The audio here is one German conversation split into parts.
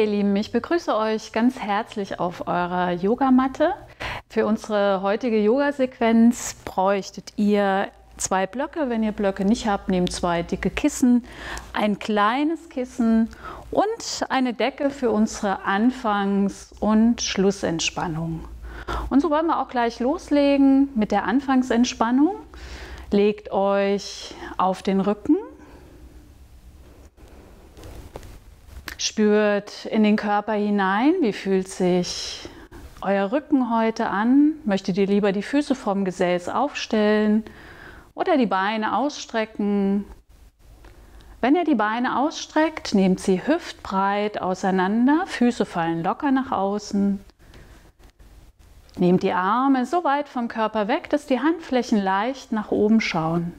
Hallo ihr Lieben, ich begrüße euch ganz herzlich auf eurer Yogamatte. Für unsere heutige Yoga-Sequenz bräuchtet ihr zwei Blöcke. Wenn ihr Blöcke nicht habt, nehmt zwei dicke Kissen, ein kleines Kissen und eine Decke für unsere Anfangs- und Schlussentspannung. Und so wollen wir auch gleich loslegen mit der Anfangsentspannung. Legt euch auf den Rücken. Spürt in den Körper hinein, wie fühlt sich euer Rücken heute an? Möchtet ihr lieber die Füße vom Gesäß aufstellen oder die Beine ausstrecken? Wenn ihr die Beine ausstreckt, nehmt sie hüftbreit auseinander, Füße fallen locker nach außen. Nehmt die Arme so weit vom Körper weg, dass die Handflächen leicht nach oben schauen.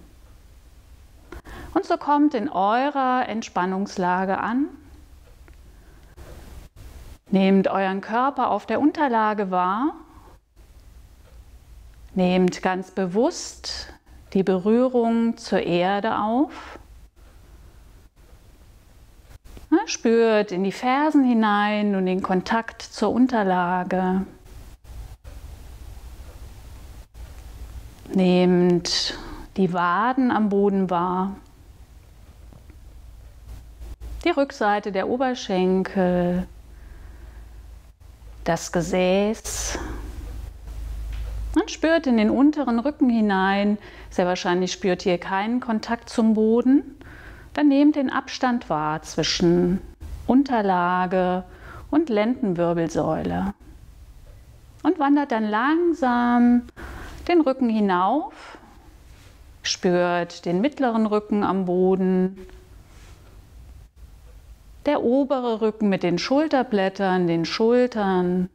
Und so kommt in eurer Entspannungslage an. Nehmt euren Körper auf der Unterlage wahr. Nehmt ganz bewusst die Berührung zur Erde auf. Spürt in die Fersen hinein und den Kontakt zur Unterlage. Nehmt die Waden am Boden wahr. Die Rückseite der Oberschenkel. Das Gesäß und spürt in den unteren Rücken hinein. Sehr wahrscheinlich spürt ihr keinen Kontakt zum Boden. Dann nehmt den Abstand wahr zwischen Unterlage und Lendenwirbelsäule und wandert dann langsam den Rücken hinauf. Spürt den mittleren Rücken am Boden. Der obere Rücken mit den Schulterblättern, den Schultern.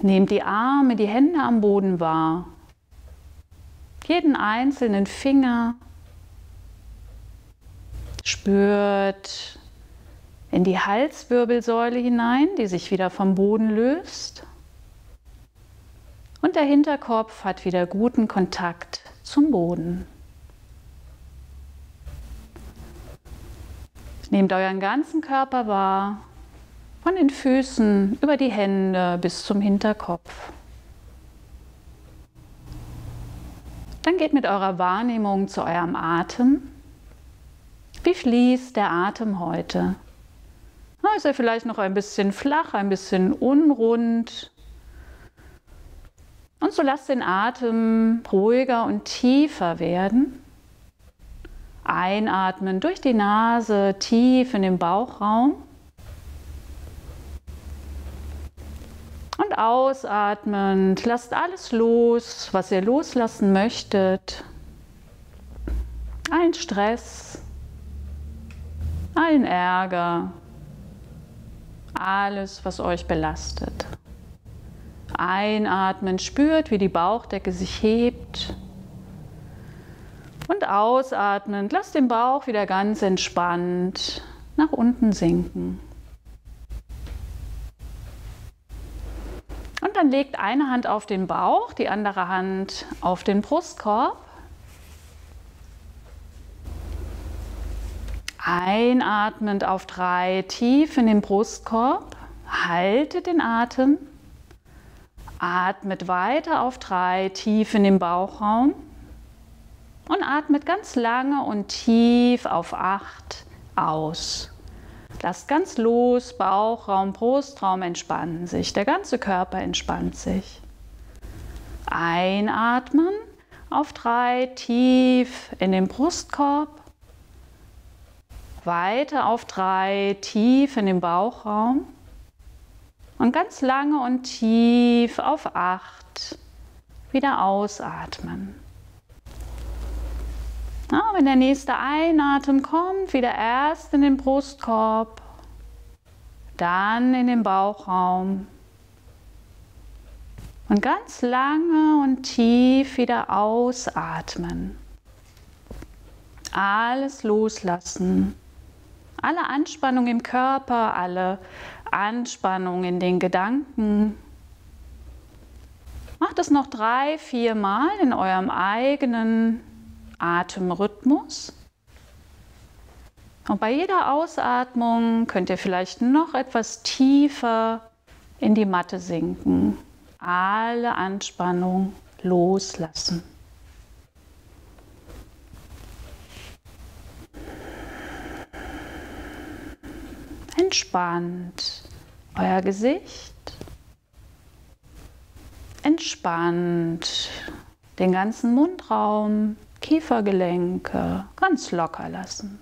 Nehmt die Arme, die Hände am Boden wahr. Jeden einzelnen Finger. Spürt in die Halswirbelsäule hinein, die sich wieder vom Boden löst. Und der Hinterkopf hat wieder guten Kontakt zum Boden. Nehmt euren ganzen Körper wahr, von den Füßen über die Hände bis zum Hinterkopf. Dann geht mit eurer Wahrnehmung zu eurem Atem. Wie fließt der Atem heute? Na, ist er vielleicht noch ein bisschen flach, ein bisschen unrund? Und so lasst den Atem ruhiger und tiefer werden. Einatmen durch die Nase tief in den Bauchraum und ausatmend lasst alles los, was ihr loslassen möchtet. Allen Stress, allen Ärger, alles, was euch belastet. Einatmen, spürt, wie die Bauchdecke sich hebt. Und ausatmend, lasst den Bauch wieder ganz entspannt nach unten sinken. Und dann legt eine Hand auf den Bauch, die andere Hand auf den Brustkorb. Einatmend auf 3 tief in den Brustkorb, haltet den Atem. Atmet weiter auf 3 tief in den Bauchraum. Und atmet ganz lange und tief auf 8 aus. Lasst ganz los, Bauchraum, Brustraum entspannen sich, der ganze Körper entspannt sich. Einatmen auf 3 tief in den Brustkorb. Weiter auf 3 tief in den Bauchraum. Und ganz lange und tief auf 8 wieder ausatmen. Na, wenn der nächste Einatem kommt, wieder erst in den Brustkorb, dann in den Bauchraum und ganz lange und tief wieder ausatmen. Alles loslassen, alle Anspannung im Körper, alle Anspannung in den Gedanken. Macht es noch 3, 4 Mal in eurem eigenen Atemrhythmus Und bei jeder Ausatmung könnt ihr vielleicht noch etwas tiefer in die Matte sinken. Alle Anspannung loslassen. Entspannt euer Gesicht. Entspannt den ganzen Mundraum, Kiefergelenke ganz locker lassen.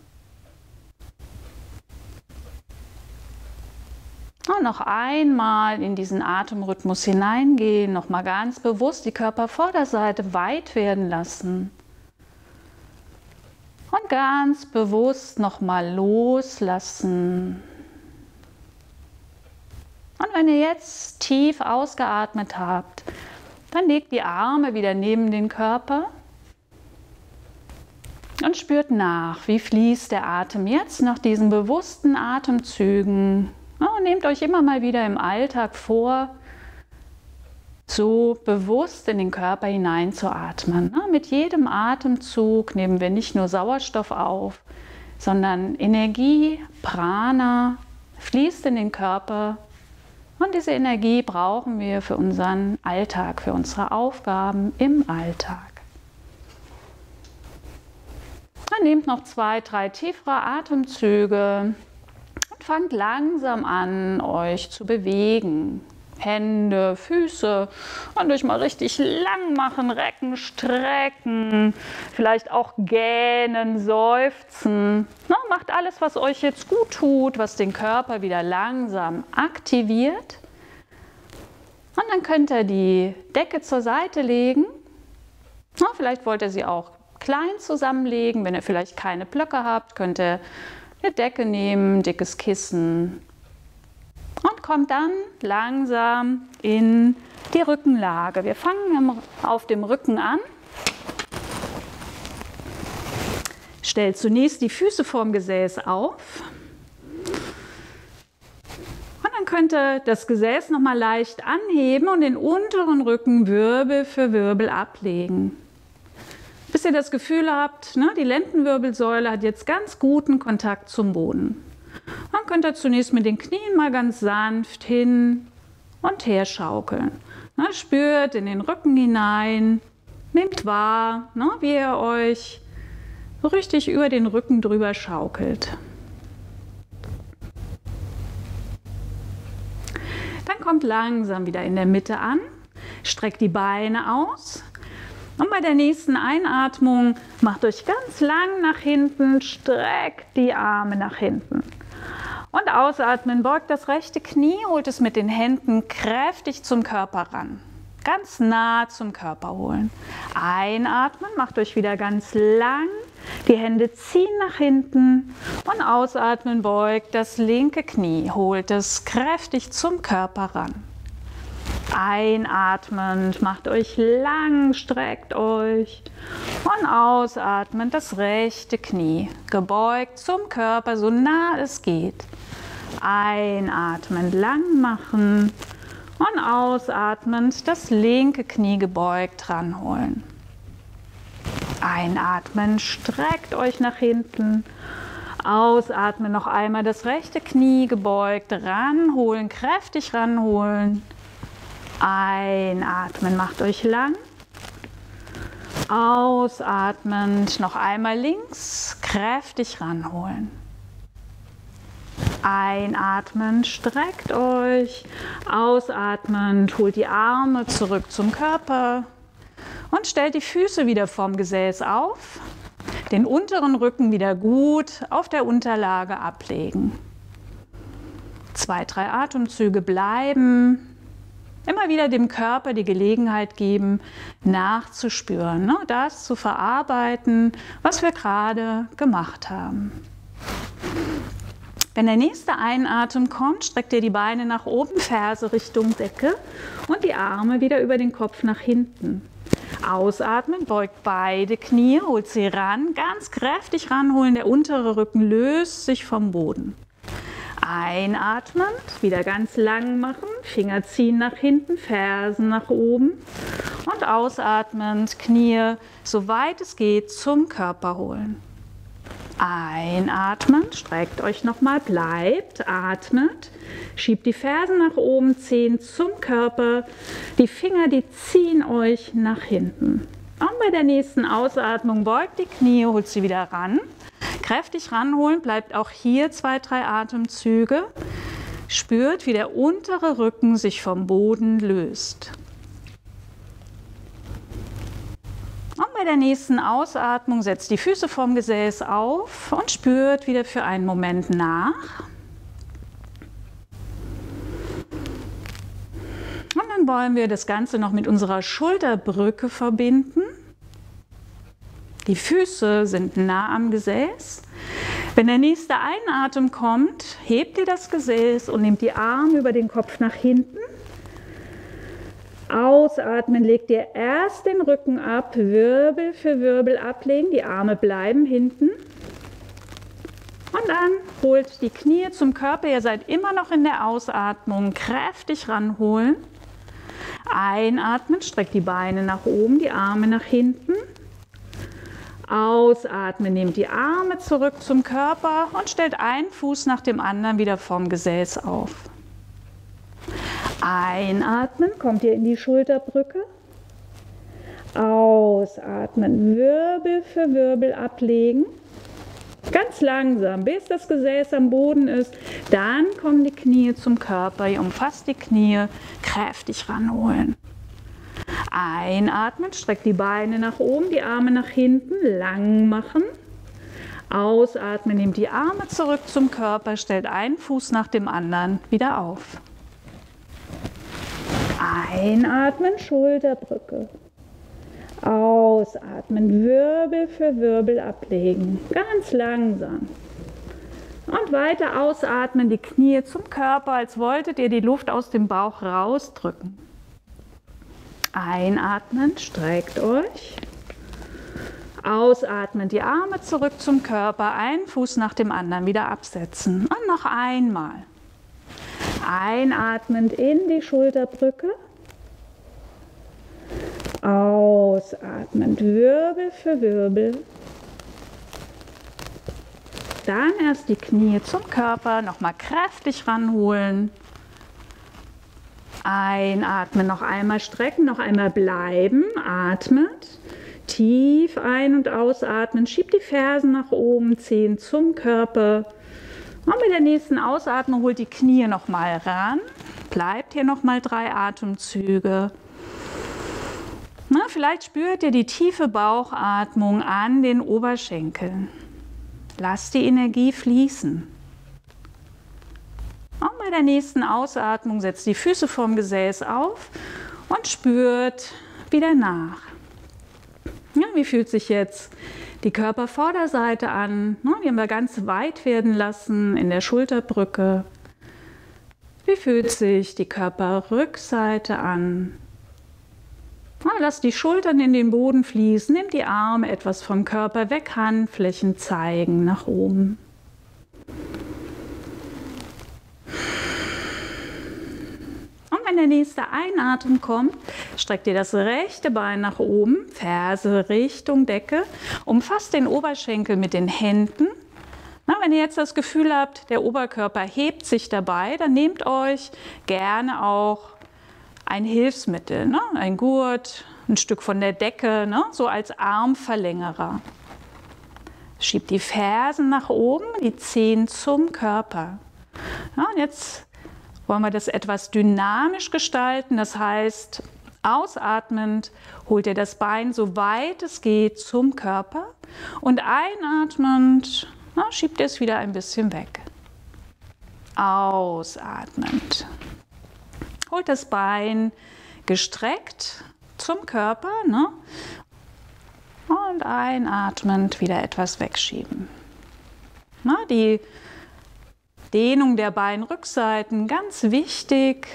Und noch einmal in diesen Atemrhythmus hineingehen, nochmal ganz bewusst die Körpervorderseite weit werden lassen. Und ganz bewusst nochmal loslassen. Und wenn ihr jetzt tief ausgeatmet habt, dann legt die Arme wieder neben den Körper und spürt nach, wie fließt der Atem jetzt nach diesen bewussten Atemzügen. Und nehmt euch immer mal wieder im Alltag vor, so bewusst in den Körper hinein zu atmen. Mit jedem Atemzug nehmen wir nicht nur Sauerstoff auf, sondern Energie, Prana, fließt in den Körper. Und diese Energie brauchen wir für unseren Alltag, für unsere Aufgaben im Alltag. Dann nehmt noch 2, 3 tiefere Atemzüge und fangt langsam an, euch zu bewegen. Hände, Füße und euch mal richtig lang machen, recken, strecken, vielleicht auch gähnen, seufzen. Na, macht alles, was euch jetzt gut tut, was den Körper wieder langsam aktiviert. Und dann könnt ihr die Decke zur Seite legen. Na, vielleicht wollt ihr sie auch klein zusammenlegen. Wenn ihr vielleicht keine Blöcke habt, könnt ihr eine Decke nehmen, dickes Kissen. Und kommt dann langsam in die Rückenlage. Wir fangen auf dem Rücken an. Stellt zunächst die Füße vorm Gesäß auf. Und dann könnt ihr das Gesäß nochmal leicht anheben und den unteren Rücken Wirbel für Wirbel ablegen. Bis ihr das Gefühl habt, ne, die Lendenwirbelsäule hat jetzt ganz guten Kontakt zum Boden. Dann könnt ihr zunächst mit den Knien mal ganz sanft hin und her schaukeln. Na, spürt in den Rücken hinein, nehmt wahr, na, wie ihr euch so richtig über den Rücken drüber schaukelt. Dann kommt langsam wieder in der Mitte an, streckt die Beine aus. Und bei der nächsten Einatmung macht euch ganz lang nach hinten, streckt die Arme nach hinten. Und ausatmen, beugt das rechte Knie, holt es mit den Händen kräftig zum Körper ran. Ganz nah zum Körper holen. Einatmen, macht euch wieder ganz lang, die Hände ziehen nach hinten. Und ausatmen, beugt das linke Knie, holt es kräftig zum Körper ran. Einatmend, macht euch lang, streckt euch und ausatmend das rechte Knie, gebeugt zum Körper, so nah es geht. Einatmend lang machen und ausatmend das linke Knie gebeugt ranholen. Einatmen, streckt euch nach hinten. Ausatmen noch einmal das rechte Knie gebeugt ranholen, kräftig ranholen. Einatmen, macht euch lang. Ausatmend, noch einmal links, kräftig ranholen. Einatmen, streckt euch. Ausatmend, holt die Arme zurück zum Körper und stellt die Füße wieder vorm Gesäß auf. Den unteren Rücken wieder gut auf der Unterlage ablegen. 2, 3 Atemzüge bleiben. Immer wieder dem Körper die Gelegenheit geben, nachzuspüren, ne? Das zu verarbeiten, was wir gerade gemacht haben. Wenn der nächste Einatmen kommt, streckt ihr die Beine nach oben, Ferse Richtung Decke und die Arme wieder über den Kopf nach hinten. Ausatmen, beugt beide Knie, holt sie ran, ganz kräftig ranholen, der untere Rücken löst sich vom Boden. Einatmend, wieder ganz lang machen, Finger ziehen nach hinten, Fersen nach oben und ausatmend Knie, soweit es geht, zum Körper holen. Einatmen, streckt euch nochmal, bleibt, atmet, schiebt die Fersen nach oben, Zehen zum Körper, die Finger, die ziehen euch nach hinten. Und bei der nächsten Ausatmung beugt die Knie, holt sie wieder ran, kräftig ranholen, bleibt auch hier 2, 3 Atemzüge, spürt, wie der untere Rücken sich vom Boden löst. Und bei der nächsten Ausatmung setzt die Füße vom Gesäß auf und spürt wieder für einen Moment nach. Und dann wollen wir das Ganze noch mit unserer Schulterbrücke verbinden. Die Füße sind nah am Gesäß. Wenn der nächste Einatmen kommt, hebt ihr das Gesäß und nehmt die Arme über den Kopf nach hinten. Ausatmen, legt ihr erst den Rücken ab, Wirbel für Wirbel ablegen, die Arme bleiben hinten. Und dann holt die Knie zum Körper, ihr seid immer noch in der Ausatmung, kräftig ranholen. Einatmen, streckt die Beine nach oben, die Arme nach hinten. Ausatmen, nehmt die Arme zurück zum Körper und stellt einen Fuß nach dem anderen wieder vom Gesäß auf. Einatmen, kommt ihr in die Schulterbrücke. Ausatmen, Wirbel für Wirbel ablegen. Ganz langsam, bis das Gesäß am Boden ist. Dann kommen die Knie zum Körper, ihr umfasst die Knie, kräftig ranholen. Einatmen, streckt die Beine nach oben, die Arme nach hinten, lang machen. Ausatmen, nehmt die Arme zurück zum Körper, stellt einen Fuß nach dem anderen wieder auf. Einatmen, Schulterbrücke. Ausatmen, Wirbel für Wirbel ablegen, ganz langsam. Und weiter ausatmen, die Knie zum Körper, als wolltet ihr die Luft aus dem Bauch rausdrücken. Einatmen, streckt euch. Ausatmen, die Arme zurück zum Körper, einen Fuß nach dem anderen wieder absetzen. Und noch einmal. Einatmend in die Schulterbrücke. Ausatmend, Wirbel für Wirbel. Dann erst die Knie zum Körper, nochmal kräftig ranholen. Einatmen, noch einmal strecken, noch einmal bleiben, atmet. Tief ein- und ausatmen, schiebt die Fersen nach oben, Zehen zum Körper. Und mit der nächsten Ausatmung holt die Knie nochmal ran, bleibt hier nochmal 3 Atemzüge. Na, vielleicht spürt ihr die tiefe Bauchatmung an den Oberschenkeln. Lasst die Energie fließen. Und bei der nächsten Ausatmung setzt die Füße vom Gesäß auf und spürt wieder nach. Ja, wie fühlt sich jetzt die Körpervorderseite an? Die haben wir ganz weit werden lassen in der Schulterbrücke. Wie fühlt sich die Körperrückseite an? Lasst die Schultern in den Boden fließen, nehmt die Arme etwas vom Körper weg, Handflächen zeigen nach oben. Wenn der nächste Einatmen kommt, streckt ihr das rechte Bein nach oben, Ferse Richtung Decke, umfasst den Oberschenkel mit den Händen. Na, wenn ihr jetzt das Gefühl habt, der Oberkörper hebt sich dabei, dann nehmt euch gerne auch ein Hilfsmittel, ne? Ein Gurt, ein Stück von der Decke, ne? So als Armverlängerer. Schiebt die Fersen nach oben, die Zehen zum Körper. Ja, und jetzt wollen wir das etwas dynamisch gestalten, das heißt, ausatmend holt ihr das Bein so weit es geht zum Körper und einatmend schiebt ihr es wieder ein bisschen weg. Ausatmend. Holt das Bein gestreckt zum Körper, ne? Und einatmend wieder etwas wegschieben. Na, die Dehnung der Beinrückseiten, ganz wichtig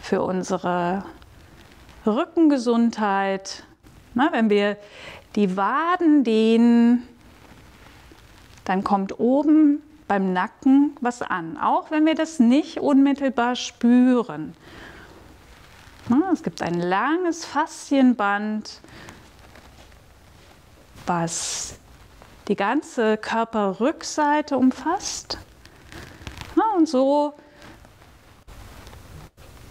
für unsere Rückengesundheit. Na, wenn wir die Waden dehnen, dann kommt oben beim Nacken was an, auch wenn wir das nicht unmittelbar spüren. Na, es gibt ein langes Faszienband, was die ganze Körperrückseite umfasst. Und so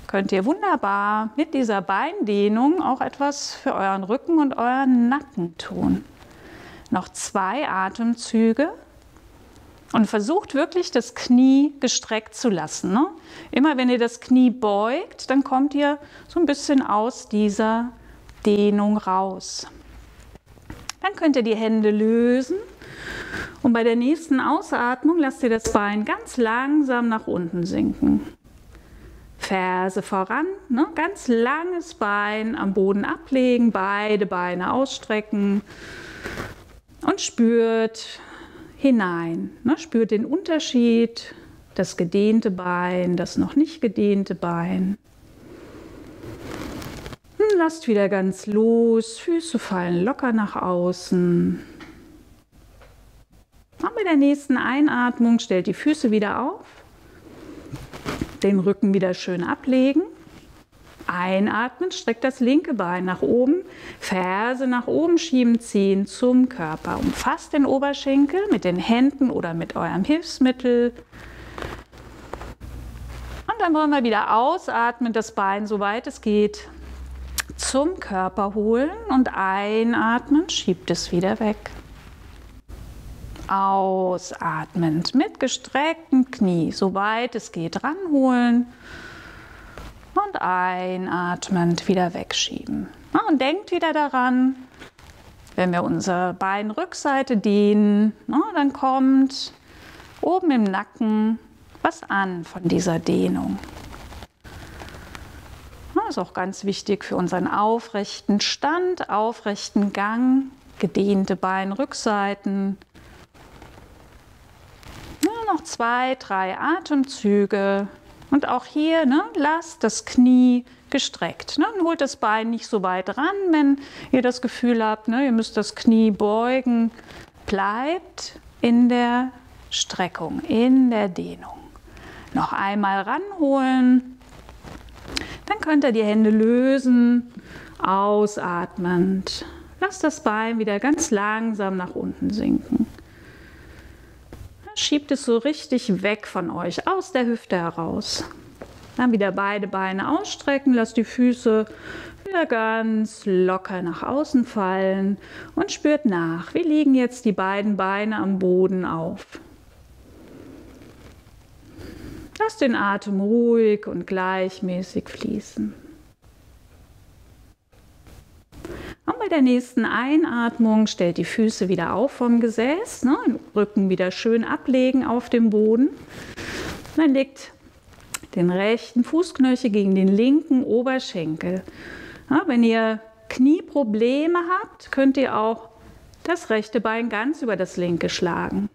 könnt ihr wunderbar mit dieser Beindehnung auch etwas für euren Rücken und euren Nacken tun. Noch 2 Atemzüge und versucht wirklich, das Knie gestreckt zu lassen. Immer wenn ihr das Knie beugt, dann kommt ihr so ein bisschen aus dieser Dehnung raus. Dann könnt ihr die Hände lösen und bei der nächsten Ausatmung lasst ihr das Bein ganz langsam nach unten sinken. Ferse voran, ganz langes Bein am Boden ablegen, beide Beine ausstrecken und spürt hinein. Spürt den Unterschied, das gedehnte Bein, das noch nicht gedehnte Bein. Und lasst wieder ganz los, Füße fallen locker nach außen. Und mit der nächsten Einatmung stellt die Füße wieder auf, den Rücken wieder schön ablegen. Einatmen, streckt das linke Bein nach oben, Ferse nach oben schieben, ziehen zum Körper. Umfasst den Oberschenkel mit den Händen oder mit eurem Hilfsmittel. Und dann wollen wir wieder ausatmen, das Bein, soweit es geht, zum Körper holen und einatmen, schiebt es wieder weg. Ausatmend mit gestrecktem Knie, soweit es geht, ranholen und einatmend wieder wegschieben. Und denkt wieder daran, wenn wir unsere Beinrückseite dehnen, dann kommt oben im Nacken was an von dieser Dehnung. Das ist auch ganz wichtig für unseren aufrechten Stand, aufrechten Gang, gedehnte Beinrückseiten. Noch 2, 3 Atemzüge und auch hier lasst das Knie gestreckt. Und holt das Bein nicht so weit ran, wenn ihr das Gefühl habt, ihr müsst das Knie beugen. Bleibt in der Streckung, in der Dehnung. Noch einmal ranholen, dann könnt ihr die Hände lösen, ausatmend. Lasst das Bein wieder ganz langsam nach unten sinken. Schiebt es so richtig weg von euch, aus der Hüfte heraus. Dann wieder beide Beine ausstrecken, lasst die Füße wieder ganz locker nach außen fallen und spürt nach, wie liegen jetzt die beiden Beine am Boden auf. Lasst den Atem ruhig und gleichmäßig fließen. Und bei der nächsten Einatmung stellt die Füße wieder auf vom Gesäß, den Rücken wieder schön ablegen auf dem Boden. Dann legt den rechten Fußknöchel gegen den linken Oberschenkel. Wenn ihr Knieprobleme habt, könnt ihr auch das rechte Bein ganz über das linke schlagen.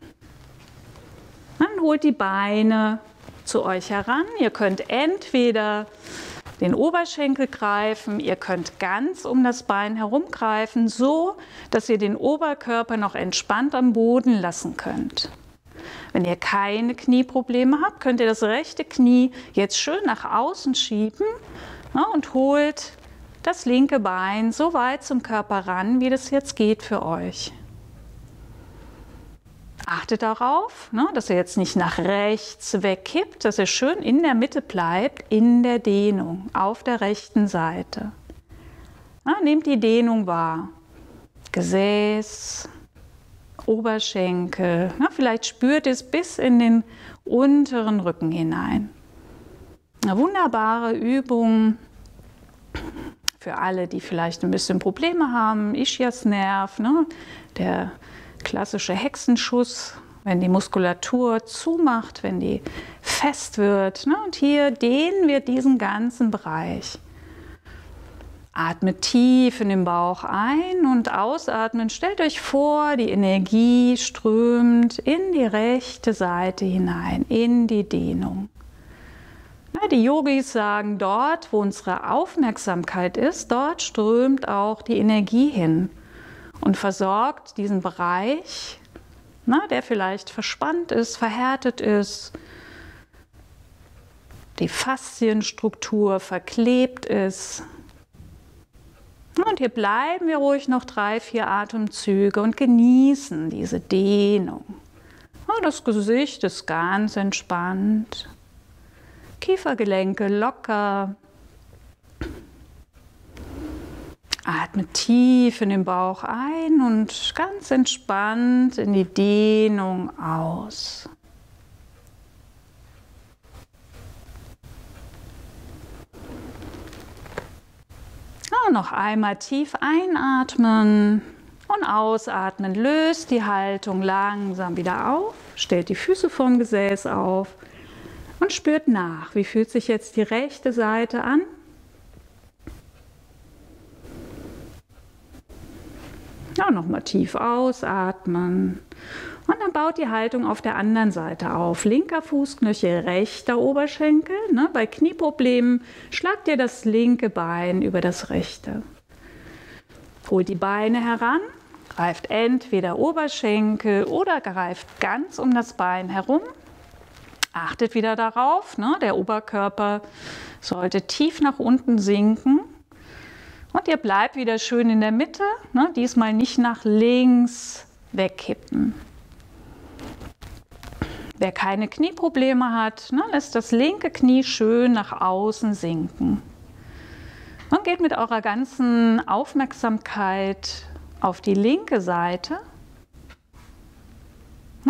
Dann holt die Beine zu euch heran. Ihr könnt entweder den Oberschenkel greifen, ihr könnt ganz um das Bein herumgreifen, so dass ihr den Oberkörper noch entspannt am Boden lassen könnt. Wenn ihr keine Knieprobleme habt, könnt ihr das rechte Knie jetzt schön nach außen schieben und holt das linke Bein so weit zum Körper ran, wie das jetzt geht für euch. Achtet darauf, dass ihr jetzt nicht nach rechts wegkippt, dass ihr schön in der Mitte bleibt, in der Dehnung, auf der rechten Seite. Nehmt die Dehnung wahr. Gesäß, Oberschenkel, vielleicht spürt ihr es bis in den unteren Rücken hinein. Eine wunderbare Übung für alle, die vielleicht ein bisschen Probleme haben, Ischiasnerv, der klassische Hexenschuss, wenn die Muskulatur zumacht, wenn die fest wird. Und hier dehnen wir diesen ganzen Bereich. Atmet tief in den Bauch ein und ausatmen. Stellt euch vor, die Energie strömt in die rechte Seite hinein, in die Dehnung. Die Yogis sagen, dort, wo unsere Aufmerksamkeit ist, dort strömt auch die Energie hin. Und versorgt diesen Bereich, der vielleicht verspannt ist, verhärtet ist, die Faszienstruktur verklebt ist. Und hier bleiben wir ruhig noch 3, 4 Atemzüge und genießen diese Dehnung. Das Gesicht ist ganz entspannt, Kiefergelenke locker. Atme tief in den Bauch ein und ganz entspannt in die Dehnung aus. Und noch einmal tief einatmen und ausatmen. Löst die Haltung langsam wieder auf, stellt die Füße vorm Gesäß auf und spürt nach, wie fühlt sich jetzt die rechte Seite an? Ja, nochmal tief ausatmen und dann baut die Haltung auf der anderen Seite auf. Linker Fußknöchel, rechter Oberschenkel. Bei Knieproblemen schlagt ihr das linke Bein über das rechte. Holt die Beine heran, greift entweder Oberschenkel oder greift ganz um das Bein herum. Achtet wieder darauf, der Oberkörper sollte tief nach unten sinken. Und ihr bleibt wieder schön in der Mitte, diesmal nicht nach links wegkippen. Wer keine Knieprobleme hat, lässt das linke Knie schön nach außen sinken. Und geht mit eurer ganzen Aufmerksamkeit auf die linke Seite.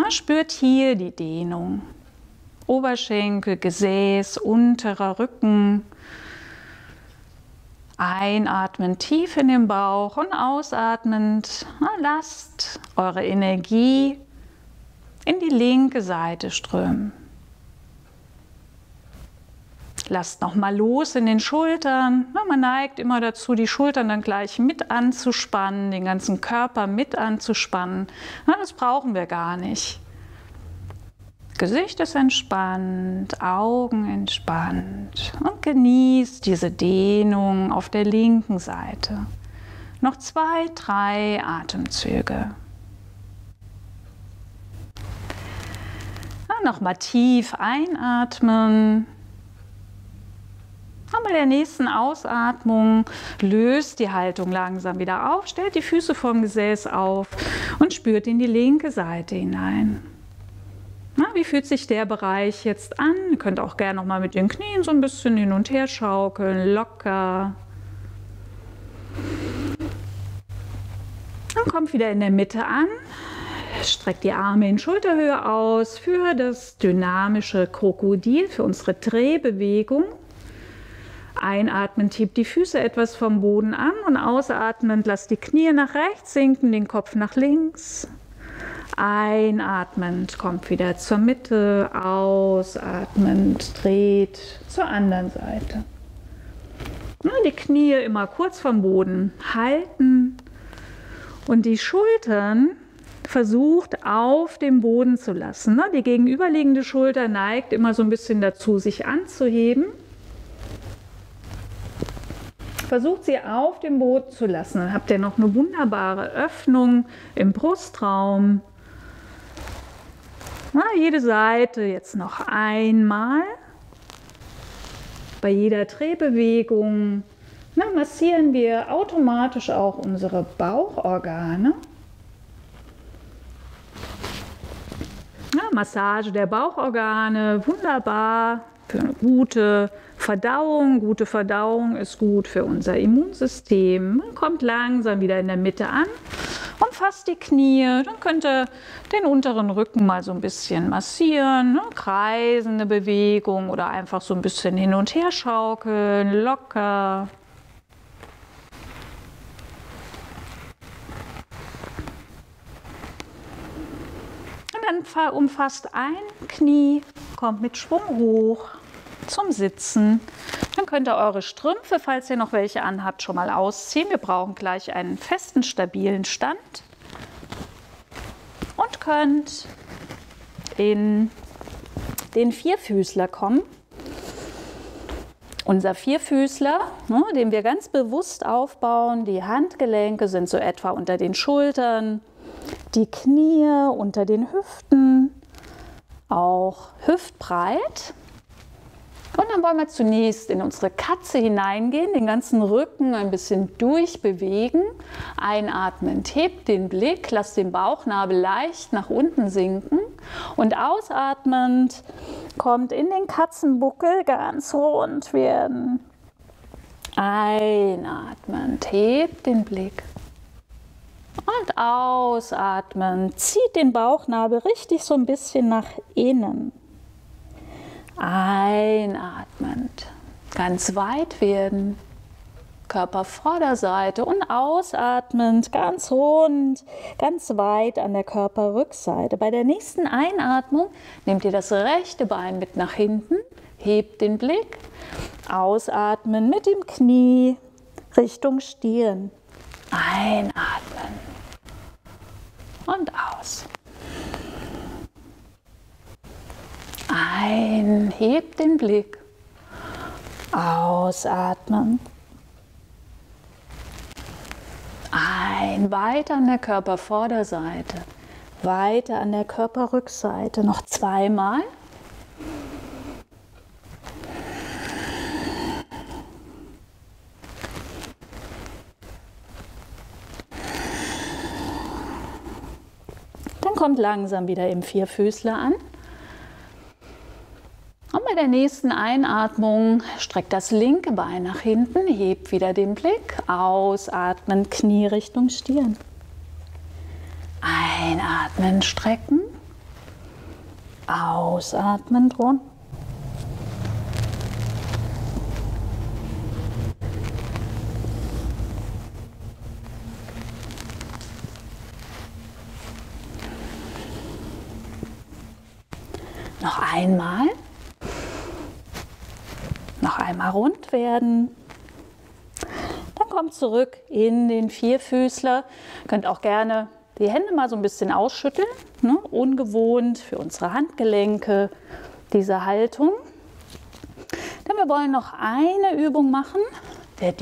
Spürt hier die Dehnung. Oberschenkel, Gesäß, unterer Rücken. Einatmen tief in den Bauch und ausatmend lasst eure Energie in die linke Seite strömen. Lasst nochmal los in den Schultern. Man neigt immer dazu, die Schultern dann gleich mit anzuspannen, den ganzen Körper mit anzuspannen. Das brauchen wir gar nicht. Gesicht ist entspannt, Augen entspannt und genießt diese Dehnung auf der linken Seite. Noch 2, 3 Atemzüge. Nochmal tief einatmen. Und bei der nächsten Ausatmung löst die Haltung langsam wieder auf, stellt die Füße vorm Gesäß auf und spürt in die linke Seite hinein. Wie fühlt sich der Bereich jetzt an? Ihr könnt auch gerne nochmal mit den Knien so ein bisschen hin und her schaukeln, locker. Dann kommt wieder in der Mitte an, streckt die Arme in Schulterhöhe aus für das dynamische Krokodil, für unsere Drehbewegung. Einatmend hebt die Füße etwas vom Boden an und ausatmend lasst die Knie nach rechts sinken, den Kopf nach links. Einatmend kommt wieder zur Mitte, ausatmend dreht zur anderen Seite. Die Knie immer kurz vom Boden halten und die Schultern versucht auf dem Boden zu lassen. Die gegenüberliegende Schulter neigt immer so ein bisschen dazu, sich anzuheben. Versucht sie auf dem Boden zu lassen. Dann habt ihr noch eine wunderbare Öffnung im Brustraum. Jede Seite jetzt noch einmal. Bei jeder Drehbewegung massieren wir automatisch auch unsere Bauchorgane. Massage der Bauchorgane, wunderbar für eine gute Verdauung. Gute Verdauung ist gut für unser Immunsystem. Man kommt langsam wieder in der Mitte an und fasst die Knie. Dann könnt ihr den unteren Rücken mal so ein bisschen massieren. Kreisende Bewegung oder einfach so ein bisschen hin und her schaukeln, locker. Und dann umfasst ein Knie, kommt mit Schwung hoch zum Sitzen. Dann könnt ihr eure Strümpfe, falls ihr noch welche anhabt, schon mal ausziehen. Wir brauchen gleich einen festen, stabilen Stand. Und könnt in den Vierfüßler kommen. Unser Vierfüßler, den wir ganz bewusst aufbauen. Die Handgelenke sind so etwa unter den Schultern, die Knie unter den Hüften, auch hüftbreit. Und dann wollen wir zunächst in unsere Katze hineingehen, den ganzen Rücken ein bisschen durchbewegen. Einatmend, hebt den Blick, lasst den Bauchnabel leicht nach unten sinken. Und ausatmend kommt in den Katzenbuckel, ganz rund werden. Einatmend, hebt den Blick. Und ausatmen, zieht den Bauchnabel richtig so ein bisschen nach innen. Einatmend, ganz weit werden, Körpervorderseite, und ausatmend, ganz rund, ganz weit an der Körperrückseite. Bei der nächsten Einatmung nehmt ihr das rechte Bein mit nach hinten, hebt den Blick, ausatmen mit dem Knie Richtung Stirn. Einatmen und aus. Ein, hebt den Blick, ausatmen. Ein, weiter an der Körpervorderseite, weiter an der Körperrückseite, noch zweimal. Dann kommt langsam wieder im Vierfüßler an. Und bei der nächsten Einatmung streckt das linke Bein nach hinten, hebt wieder den Blick, ausatmen, Knie Richtung Stirn. Einatmen, strecken, ausatmen, rund. Noch einmal. Noch einmal rund werden. Dann kommt zurück in den Vierfüßler. Ihr könnt auch gerne die Hände mal so ein bisschen ausschütteln, ne? Ungewohnt für unsere Handgelenke, diese Haltung. Denn wir wollen noch eine Übung machen, die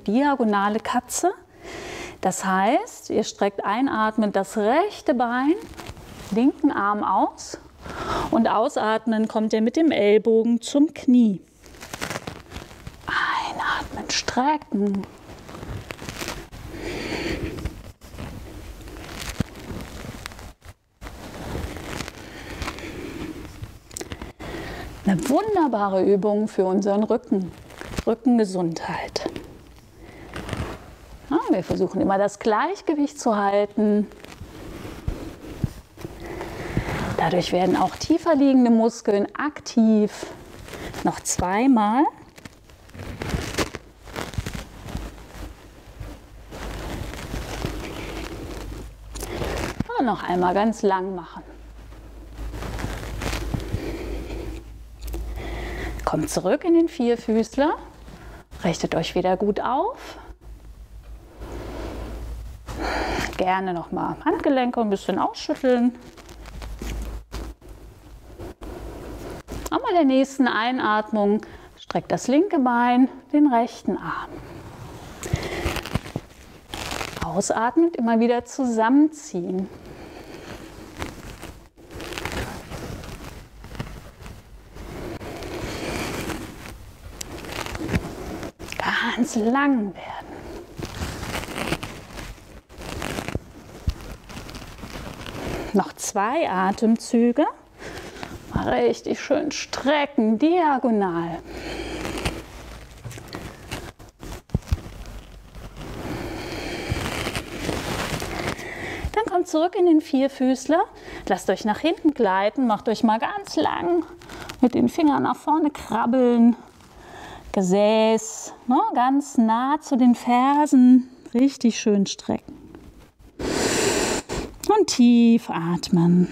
diagonale Katze. Das heißt, ihr streckt einatmend das rechte Bein, linken Arm aus. Und ausatmen kommt ihr mit dem Ellbogen zum Knie. Einatmen, strecken. Eine wunderbare Übung für unseren Rücken. Rückengesundheit. Ja, wir versuchen immer das Gleichgewicht zu halten. Dadurch werden auch tiefer liegende Muskeln aktiv. Noch zweimal. Und noch einmal ganz lang machen. Kommt zurück in den Vierfüßler. Richtet euch wieder gut auf. Gerne nochmal Handgelenke ein bisschen ausschütteln. Bei der nächsten Einatmung streckt das linke Bein, den rechten Arm. Ausatmend immer wieder zusammenziehen. Ganz lang werden. Noch zwei Atemzüge. Richtig schön strecken, diagonal. Dann kommt zurück in den Vierfüßler. Lasst euch nach hinten gleiten, macht euch mal ganz lang mit den Fingern nach vorne krabbeln. Gesäß, ne, ganz nah zu den Fersen. Richtig schön strecken. Und tief atmen.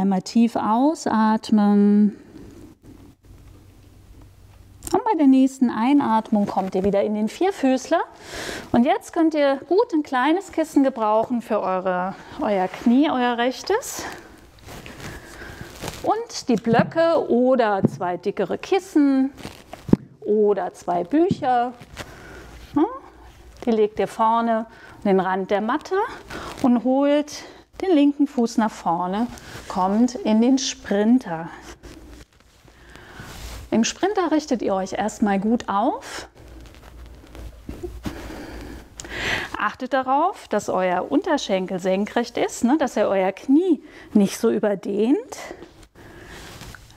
Einmal tief ausatmen. Und bei der nächsten Einatmung kommt ihr wieder in den Vierfüßler. Und jetzt könnt ihr gut ein kleines Kissen gebrauchen für euer Knie, euer rechtes. Und die Blöcke oder zwei dickere Kissen oder zwei Bücher. Die legt ihr vorne an den Rand der Matte und holt den linken Fuß nach vorne, kommt in den Sprinter. Im Sprinter richtet ihr euch erstmal gut auf. Achtet darauf, dass euer Unterschenkel senkrecht ist, ne, dass ihr euer Knie nicht so überdehnt.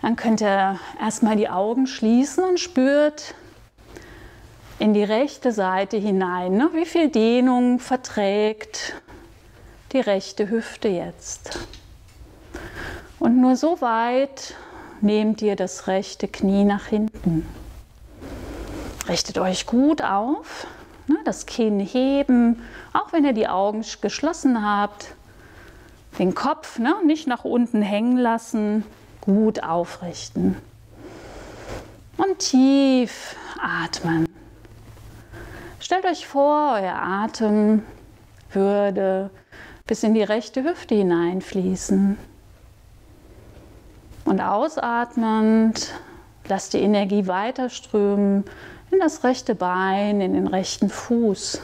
Dann könnt ihr erstmal die Augen schließen und spürt in die rechte Seite hinein, ne, wie viel Dehnung verträgt die rechte Hüfte jetzt. Und nur so weit nehmt ihr das rechte Knie nach hinten. Richtet euch gut auf, ne, das Kinn heben, auch wenn ihr die Augen geschlossen habt. Den Kopf, ne, nicht nach unten hängen lassen, gut aufrichten. Und tief atmen. Stellt euch vor, euer Atem würde bis in die rechte Hüfte hineinfließen. Und ausatmend lasst die Energie weiterströmen in das rechte Bein, in den rechten Fuß.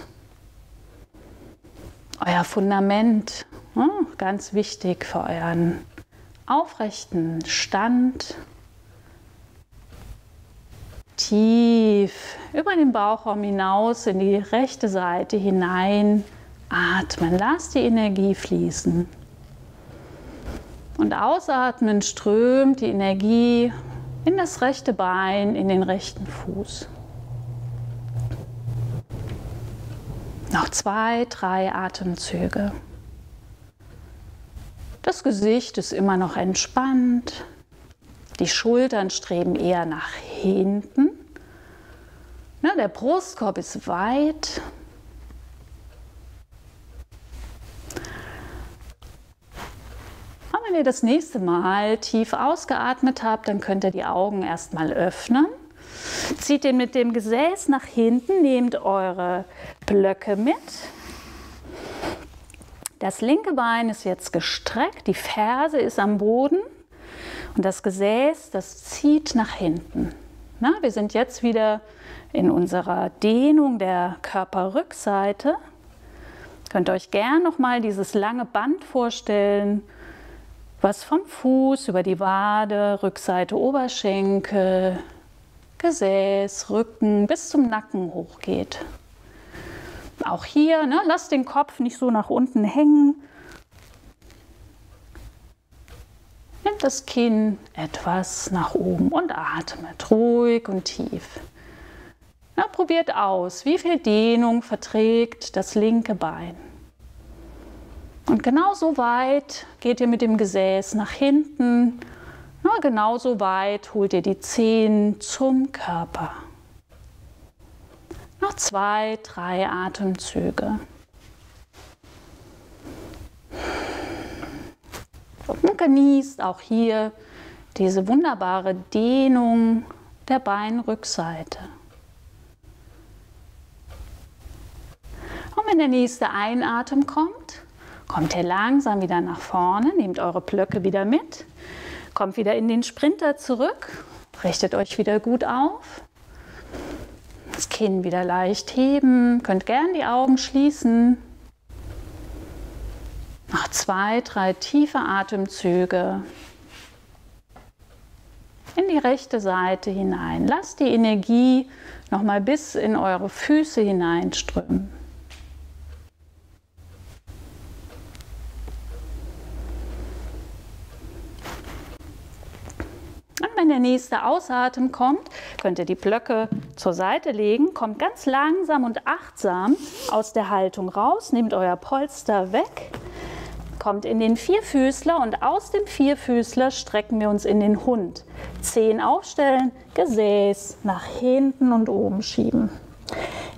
Euer Fundament, ganz wichtig für euren aufrechten Stand. Tief über den Bauchraum hinaus in die rechte Seite hinein atmen. Lasst die Energie fließen. Und ausatmend strömt die Energie in das rechte Bein, in den rechten Fuß. Noch 2, 3 Atemzüge. Das Gesicht ist immer noch entspannt. Die Schultern streben eher nach hinten. Der Brustkorb ist weit. Wenn ihr das nächste Mal tief ausgeatmet habt, dann könnt ihr die Augen erstmal öffnen. Zieht den mit dem Gesäß nach hinten, nehmt eure Blöcke mit. Das linke Bein ist jetzt gestreckt, die Ferse ist am Boden und das Gesäß, das zieht nach hinten. Na, wir sind jetzt wieder in unserer Dehnung der Körperrückseite. Könnt ihr euch gern nochmal dieses lange Band vorstellen, was vom Fuß über die Wade, Rückseite, Oberschenkel, Gesäß, Rücken bis zum Nacken hochgeht. Auch hier, ne, lasst den Kopf nicht so nach unten hängen. Nehmt das Kinn etwas nach oben und atmet ruhig und tief. Na, probiert aus, wie viel Dehnung verträgt das linke Bein. Und genauso weit geht ihr mit dem Gesäß nach hinten, genauso weit holt ihr die Zehen zum Körper. Noch 2, 3 Atemzüge. Und genießt auch hier diese wunderbare Dehnung der Beinrückseite. Und wenn der nächste Einatmen kommt, kommt ihr langsam wieder nach vorne, nehmt eure Blöcke wieder mit, kommt wieder in den Sprinter zurück, richtet euch wieder gut auf, das Kinn wieder leicht heben, könnt gern die Augen schließen. Noch 2, 3 tiefe Atemzüge in die rechte Seite hinein. Lasst die Energie nochmal bis in eure Füße hineinströmen. Wenn der nächste Ausatmen kommt, könnt ihr die Blöcke zur Seite legen, kommt ganz langsam und achtsam aus der Haltung raus, nehmt euer Polster weg, kommt in den Vierfüßler und aus dem Vierfüßler strecken wir uns in den Hund. Zehen aufstellen, Gesäß nach hinten und oben schieben.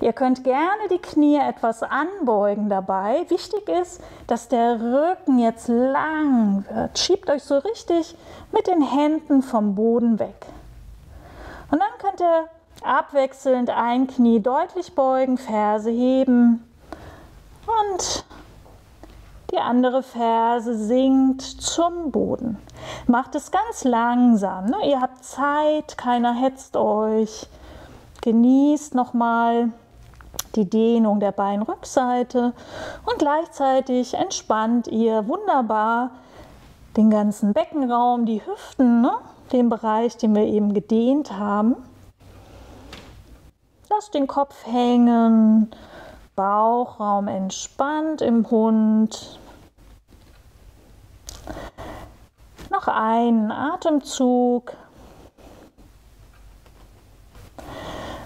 Ihr könnt gerne die Knie etwas anbeugen dabei. Wichtig ist, dass der Rücken jetzt lang wird. Schiebt euch so richtig mit den Händen vom Boden weg. Und dann könnt ihr abwechselnd ein Knie deutlich beugen, Ferse heben und die andere Ferse sinkt zum Boden. Macht es ganz langsam, ne? Ihr habt Zeit, keiner hetzt euch. Genießt nochmal die Dehnung der Beinrückseite und gleichzeitig entspannt ihr wunderbar den ganzen Beckenraum, die Hüften, ne? Den Bereich, den wir eben gedehnt haben. Lasst den Kopf hängen, Bauchraum entspannt im Hund. Noch einen Atemzug.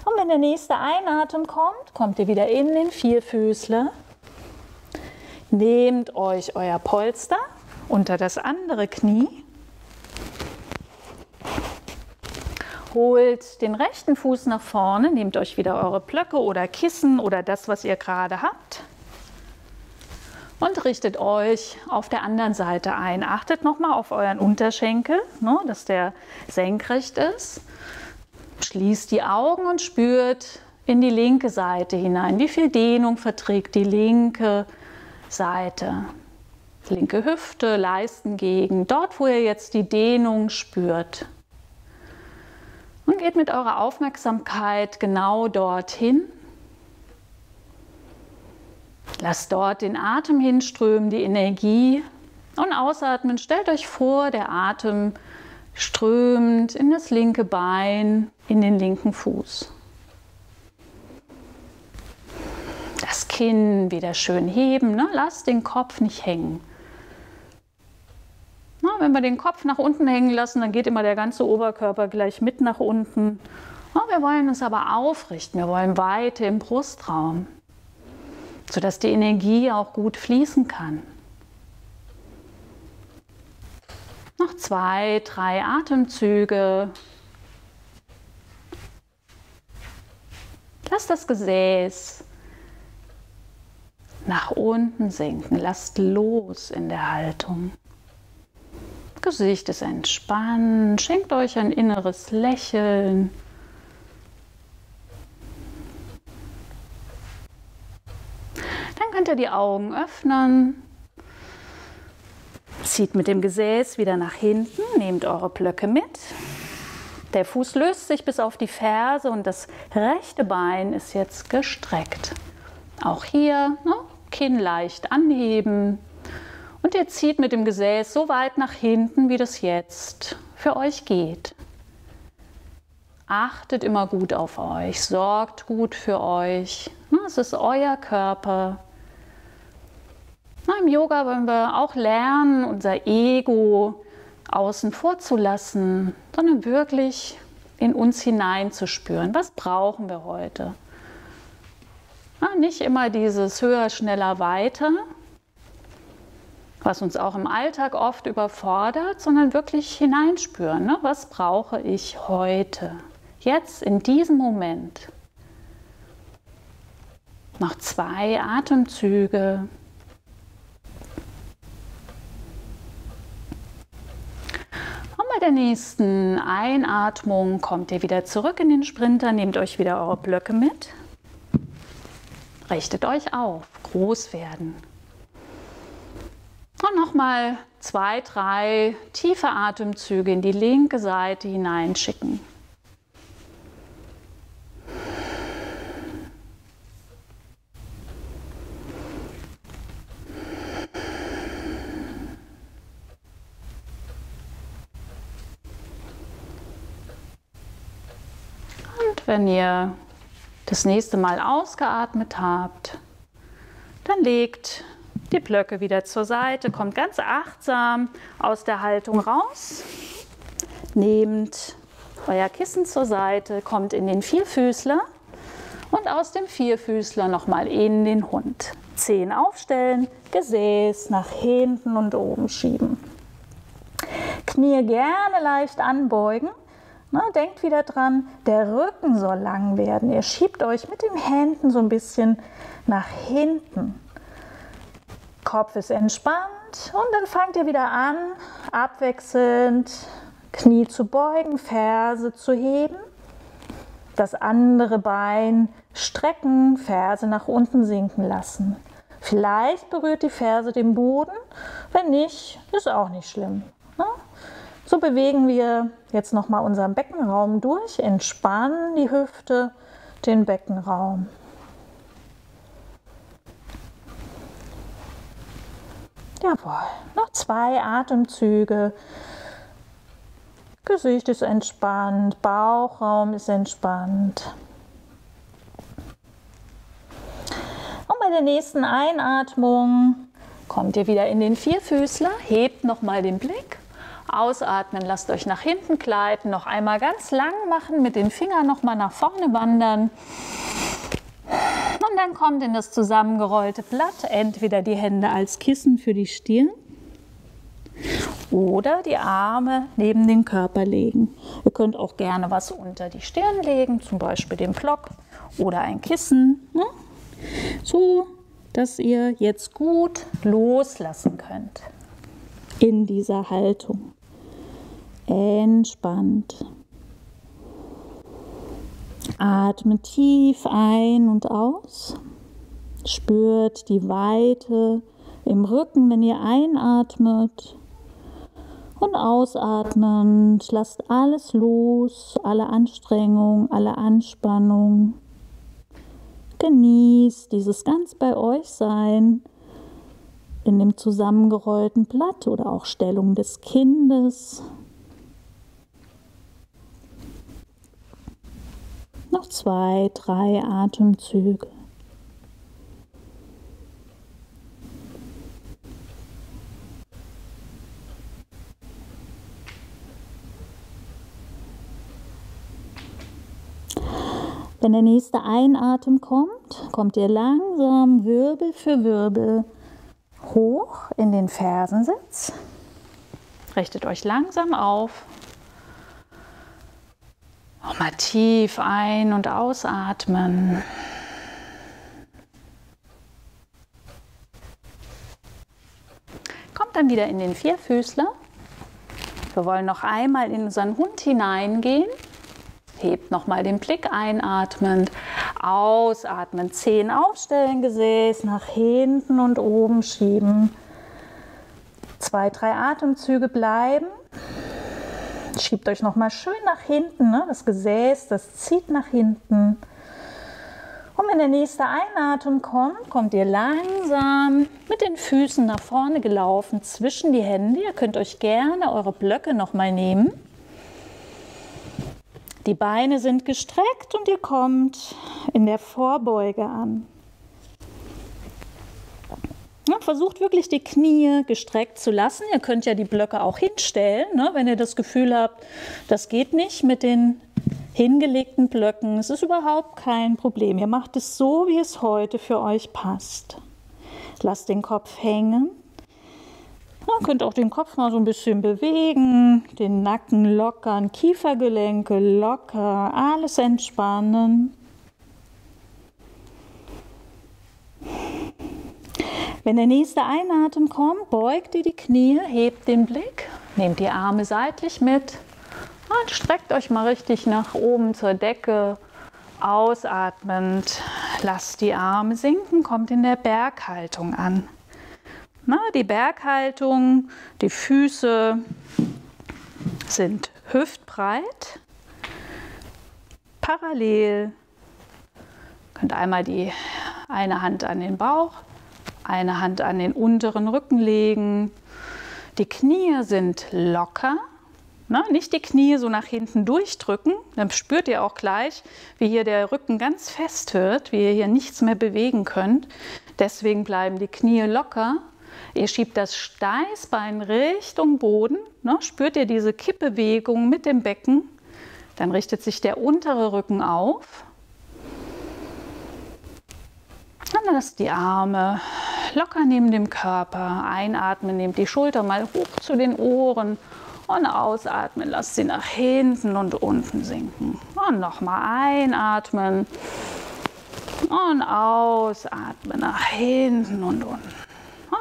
Und wenn der nächste Einatem kommt, kommt ihr wieder in den Vierfüßler. Nehmt euch euer Polster unter das andere Knie. Holt den rechten Fuß nach vorne, nehmt euch wieder eure Plöcke oder Kissen oder das, was ihr gerade habt. Und richtet euch auf der anderen Seite ein. Achtet nochmal auf euren Unterschenkel, ne, dass der senkrecht ist. Schließt die Augen und spürt in die linke Seite hinein. Wie viel Dehnung verträgt die linke Seite? Linke Hüfte, Leistengegend, dort, wo ihr jetzt die Dehnung spürt. Und geht mit eurer Aufmerksamkeit genau dorthin. Lasst dort den Atem hinströmen, die Energie. Und ausatmen, stellt euch vor, der Atem strömt in das linke Bein, in den linken Fuß. Das Kinn wieder schön heben, ne? Lasst den Kopf nicht hängen. Na, wenn wir den Kopf nach unten hängen lassen, dann geht immer der ganze Oberkörper gleich mit nach unten. Na, wir wollen uns aber aufrichten, wir wollen Weite im Brustraum, sodass die Energie auch gut fließen kann. Noch 2, 3 Atemzüge. Lasst das Gesäß nach unten sinken. Lasst los in der Haltung. Gesicht ist entspannt. Schenkt euch ein inneres Lächeln. Dann könnt ihr die Augen öffnen. Zieht mit dem Gesäß wieder nach hinten, nehmt eure Blöcke mit. Der Fuß löst sich bis auf die Ferse und das rechte Bein ist jetzt gestreckt. Auch hier, ne, Kinn leicht anheben. Und ihr zieht mit dem Gesäß so weit nach hinten, wie das jetzt für euch geht. Achtet immer gut auf euch, sorgt gut für euch. Ne, es ist euer Körper. Im Yoga wollen wir auch lernen, unser Ego außen vor zu lassen, sondern wirklich in uns hineinzuspüren. Was brauchen wir heute? Na, nicht immer dieses höher, schneller, weiter, was uns auch im Alltag oft überfordert, sondern wirklich hineinspüren. Ne? Was brauche ich heute? Jetzt, in diesem Moment. Noch 2 Atemzüge. Bei der nächsten Einatmung kommt ihr wieder zurück in den Sprinter, nehmt euch wieder eure Blöcke mit, richtet euch auf, groß werden. Und nochmal 2, 3 tiefe Atemzüge in die linke Seite hineinschicken. Wenn ihr das nächste Mal ausgeatmet habt, dann legt die Blöcke wieder zur Seite, kommt ganz achtsam aus der Haltung raus, nehmt euer Kissen zur Seite, kommt in den Vierfüßler und aus dem Vierfüßler nochmal in den Hund. Zehen aufstellen, Gesäß nach hinten und oben schieben. Knie gerne leicht anbeugen. Na, denkt wieder dran, der Rücken soll lang werden. Ihr schiebt euch mit den Händen so ein bisschen nach hinten. Kopf ist entspannt und dann fangt ihr wieder an, abwechselnd Knie zu beugen, Ferse zu heben. Das andere Bein strecken, Ferse nach unten sinken lassen. Vielleicht berührt die Ferse den Boden, wenn nicht, ist auch nicht schlimm. Na? So bewegen wir jetzt nochmal unseren Beckenraum durch, entspannen die Hüfte, den Beckenraum. Jawohl, noch 2 Atemzüge. Gesicht ist entspannt, Bauchraum ist entspannt. Und bei der nächsten Einatmung kommt ihr wieder in den Vierfüßler, hebt nochmal den Blick. Ausatmen, lasst euch nach hinten gleiten, noch einmal ganz lang machen, mit den Fingern nochmal nach vorne wandern. Und dann kommt in das zusammengerollte Blatt entweder die Hände als Kissen für die Stirn oder die Arme neben den Körper legen. Ihr könnt auch gerne was unter die Stirn legen, zum Beispiel den Block oder ein Kissen, ne? So, dass ihr jetzt gut loslassen könnt. In dieser Haltung. Entspannt. Atme tief ein und aus. Spürt die Weite im Rücken, wenn ihr einatmet. Und ausatmend lasst alles los, alle Anstrengung, alle Anspannung. Genießt dieses ganz bei euch sein. In dem zusammengerollten Blatt oder auch Stellung des Kindes. Noch 2, 3 Atemzüge. Wenn der nächste Einatmen kommt, kommt ihr langsam Wirbel für Wirbel hoch in den Fersensitz, richtet euch langsam auf, nochmal tief ein- und ausatmen. Kommt dann wieder in den Vierfüßler. Wir wollen noch einmal in unseren Hund hineingehen. Hebt nochmal den Blick einatmend, ausatmend, Zehen aufstellen, Gesäß nach hinten und oben schieben. 2, 3 Atemzüge bleiben. Schiebt euch nochmal schön nach hinten, ne? Das Gesäß, das zieht nach hinten. Und wenn der nächste Einatmen kommt, kommt ihr langsam mit den Füßen nach vorne gelaufen, zwischen die Hände. Ihr könnt euch gerne eure Blöcke nochmal nehmen. Die Beine sind gestreckt und ihr kommt in der Vorbeuge an. Und versucht wirklich die Knie gestreckt zu lassen. Ihr könnt ja die Blöcke auch hinstellen, ne, wenn ihr das Gefühl habt, das geht nicht mit den hingelegten Blöcken. Es ist überhaupt kein Problem. Ihr macht es so, wie es heute für euch passt. Lasst den Kopf hängen. Ihr könnt auch den Kopf mal so ein bisschen bewegen, den Nacken lockern, Kiefergelenke locker, alles entspannen. Wenn der nächste Einatmen kommt, beugt ihr die Knie, hebt den Blick, nehmt die Arme seitlich mit und streckt euch mal richtig nach oben zur Decke. Ausatmend, lasst die Arme sinken, kommt in der Berghaltung an. Die Berghaltung, die Füße sind hüftbreit, parallel. Ihr könnt einmal die eine Hand an den Bauch, eine Hand an den unteren Rücken legen. Die Knie sind locker. Nicht die Knie so nach hinten durchdrücken, dann spürt ihr auch gleich, wie hier der Rücken ganz fest wird, wie ihr hier nichts mehr bewegen könnt. Deswegen bleiben die Knie locker. Ihr schiebt das Steißbein Richtung Boden, ne? Spürt ihr diese Kippbewegung mit dem Becken, dann richtet sich der untere Rücken auf. Dann lasst die Arme locker neben dem Körper, einatmen, nehmt die Schulter mal hoch zu den Ohren und ausatmen, lasst sie nach hinten und unten sinken. Und nochmal einatmen und ausatmen, nach hinten und unten.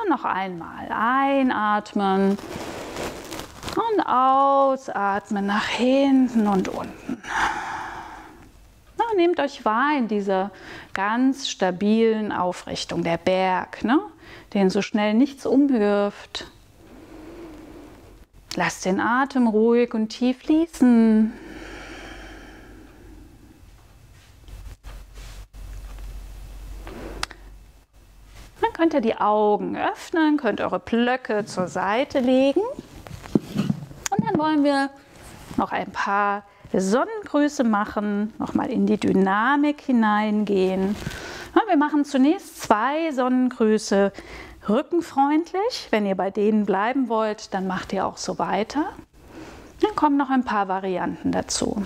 Und noch einmal einatmen und ausatmen nach hinten und unten. Na, nehmt euch wahr in dieser ganz stabilen Aufrichtung, der Berg, ne? Den so schnell nichts umwirft. Lasst den Atem ruhig und tief fließen. könnt ihr die Augen öffnen, könnt eure Blöcke zur Seite legen. Und dann wollen wir noch ein paar Sonnengrüße machen, nochmal in die Dynamik hineingehen. Wir machen zunächst 2 Sonnengrüße rückenfreundlich. Wenn ihr bei denen bleiben wollt, dann macht ihr auch so weiter. Dann kommen noch ein paar Varianten dazu.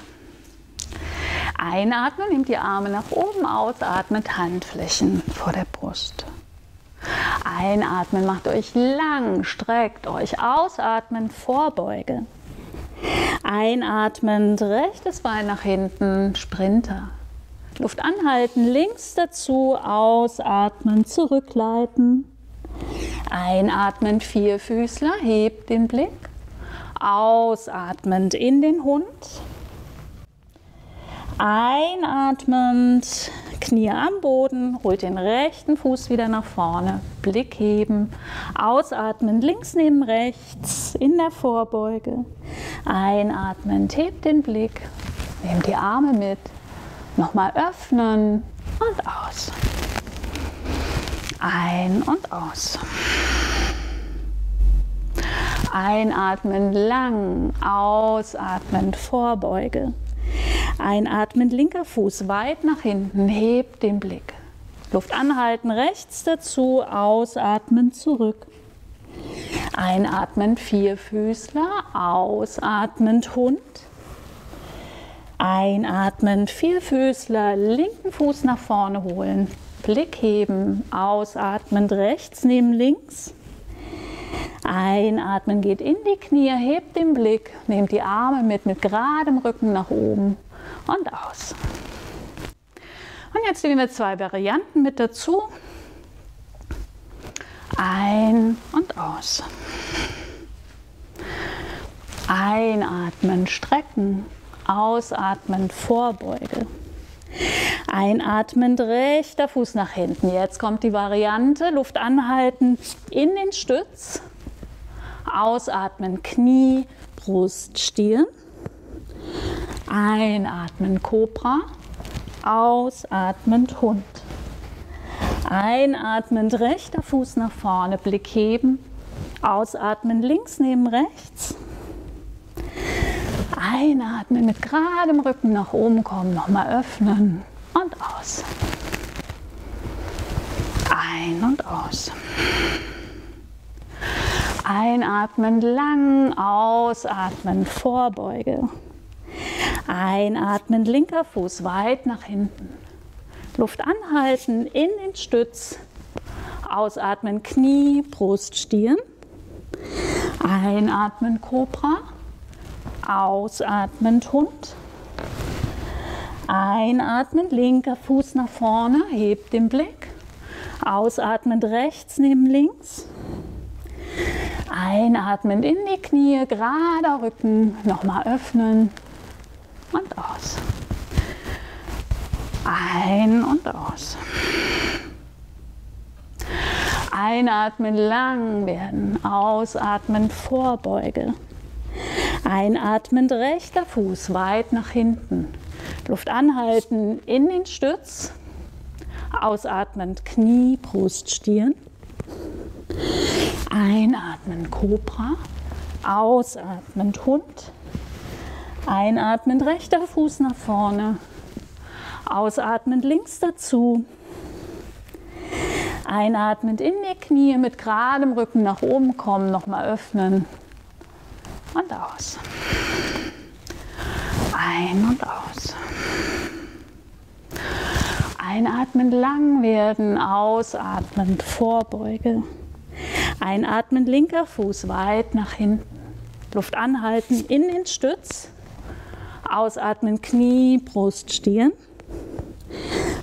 Einatmen, nehmt die Arme nach oben, ausatmet, Handflächen vor der Brust. Einatmen, macht euch lang, streckt euch, ausatmen, Vorbeuge. Einatmen, rechtes Bein nach hinten, Sprinter. Luft anhalten, links dazu, ausatmen, zurückleiten. Einatmen, Vierfüßler, hebt den Blick. Ausatmend in den Hund. Einatmend, Knie am Boden, holt den rechten Fuß wieder nach vorne, Blick heben. Ausatmend, links neben rechts, in der Vorbeuge. Einatmend, hebt den Blick, nehmt die Arme mit. Nochmal öffnen und aus. Ein und aus. Einatmen lang, ausatmen Vorbeuge. Einatmen linker Fuß weit nach hinten, hebt den Blick. Luft anhalten, rechts dazu, ausatmen zurück. Einatmen Vierfüßler, ausatmend Hund. Einatmen, Vierfüßler, linken Fuß nach vorne holen, Blick heben, ausatmend rechts neben links. Einatmen geht in die Knie, hebt den Blick, nehmt die Arme mit geradem Rücken nach oben und aus. Und jetzt nehmen wir 2 Varianten mit dazu. Ein und aus. Einatmen, strecken. Ausatmen, Vorbeuge. Einatmen, rechter Fuß nach hinten. Jetzt kommt die Variante, Luft anhalten, in den Stütz. Ausatmen, Knie, Brust, Stirn. Einatmen, Kobra. Ausatmen, Hund. Einatmen, rechter Fuß nach vorne, Blick heben. Ausatmen, links neben rechts. Einatmen, mit geradem Rücken nach oben kommen, nochmal öffnen und aus. Ein und aus. Einatmen, lang, ausatmen, Vorbeuge. Einatmen, linker Fuß weit nach hinten. Luft anhalten, in den Stütz. Ausatmen, Knie, Brust, Stirn. Einatmen, Kobra. Ausatmend Hund. Einatmend, linker Fuß nach vorne, hebt den Blick. Ausatmend rechts neben links. Einatmend in die Knie, gerader Rücken, nochmal öffnen und aus. Ein und aus. Einatmen, lang werden, ausatmen, Vorbeuge. Einatmend, rechter Fuß weit nach hinten. Luft anhalten, in den Stütz. Ausatmend, Knie, Brust, Stirn. Einatmen, Kobra. Ausatmend, Hund. Einatmend, rechter Fuß nach vorne. Ausatmend, links dazu. Einatmend, in die Knie, mit geradem Rücken nach oben kommen, nochmal öffnen. Und aus. Ein und aus. Einatmen, lang werden, ausatmen, Vorbeuge. Einatmen, linker Fuß weit nach hinten. Luft anhalten, in den Stütz. Ausatmen, Knie, Brust, Stirn.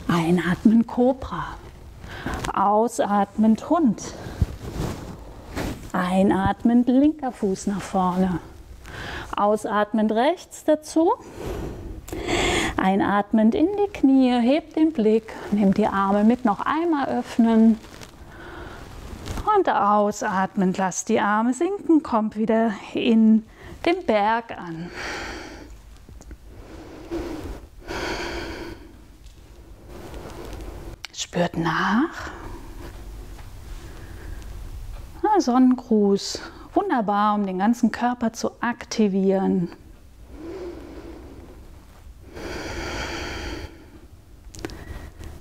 Einatmen, Kobra. Ausatmend, Hund. Einatmend, linker Fuß nach vorne. Ausatmend, rechts dazu. Einatmend in die Knie, hebt den Blick, nehmt die Arme mit, noch einmal öffnen. Und ausatmend, lasst die Arme sinken, kommt wieder in den Berg an. Spürt nach. Sonnengruß. Wunderbar, um den ganzen Körper zu aktivieren.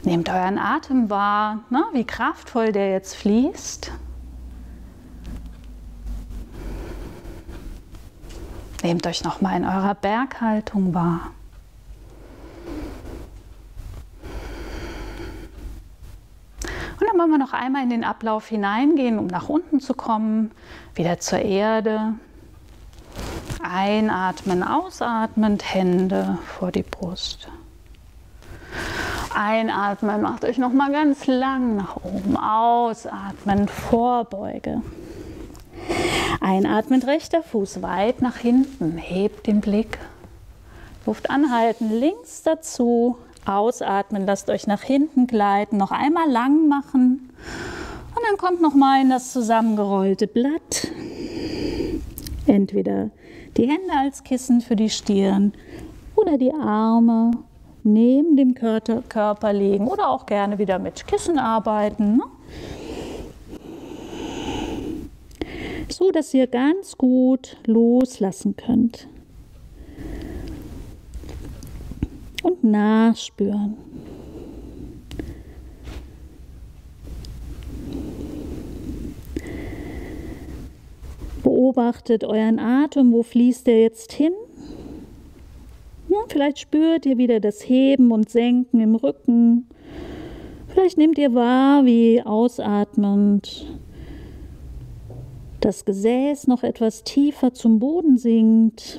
Nehmt euren Atem wahr, ne, wie kraftvoll der jetzt fließt. Nehmt euch nochmal in eurer Berghaltung wahr. Und dann wollen wir noch einmal in den Ablauf hineingehen, um nach unten zu kommen, wieder zur Erde. Einatmen, ausatmend, Hände vor die Brust. Einatmen, macht euch nochmal ganz lang nach oben. Ausatmen, Vorbeuge. Einatmend, rechter Fuß weit nach hinten, hebt den Blick. Luft anhalten, links dazu. Ausatmen, lasst euch nach hinten gleiten, noch einmal lang machen und dann kommt nochmal in das zusammengerollte Blatt. Entweder die Hände als Kissen für die Stirn oder die Arme neben dem Körper legen oder auch gerne wieder mit Kissen arbeiten, ne? So, dass ihr ganz gut loslassen könnt. Und nachspüren. Beobachtet euren Atem, wo fließt der jetzt hin? Ja, vielleicht spürt ihr wieder das Heben und Senken im Rücken. Vielleicht nehmt ihr wahr, wie ausatmend das Gesäß noch etwas tiefer zum Boden sinkt.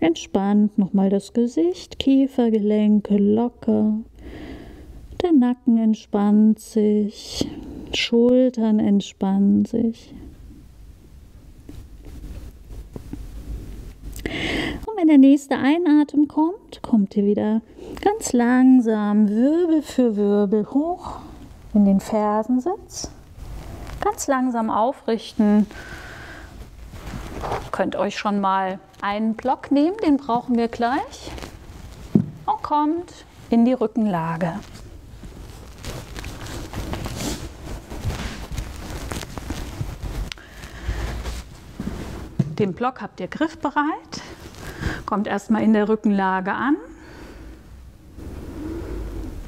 Entspannt nochmal das Gesicht, Kiefergelenke locker, der Nacken entspannt sich, Schultern entspannen sich. Und wenn der nächste Einatmen kommt, kommt ihr wieder ganz langsam Wirbel für Wirbel hoch in den Fersensitz. Ganz langsam aufrichten. Könnt euch schon mal einen Block nehmen, den brauchen wir gleich. Und kommt in die Rückenlage. Den Block habt ihr griffbereit. Kommt erstmal in der Rückenlage an.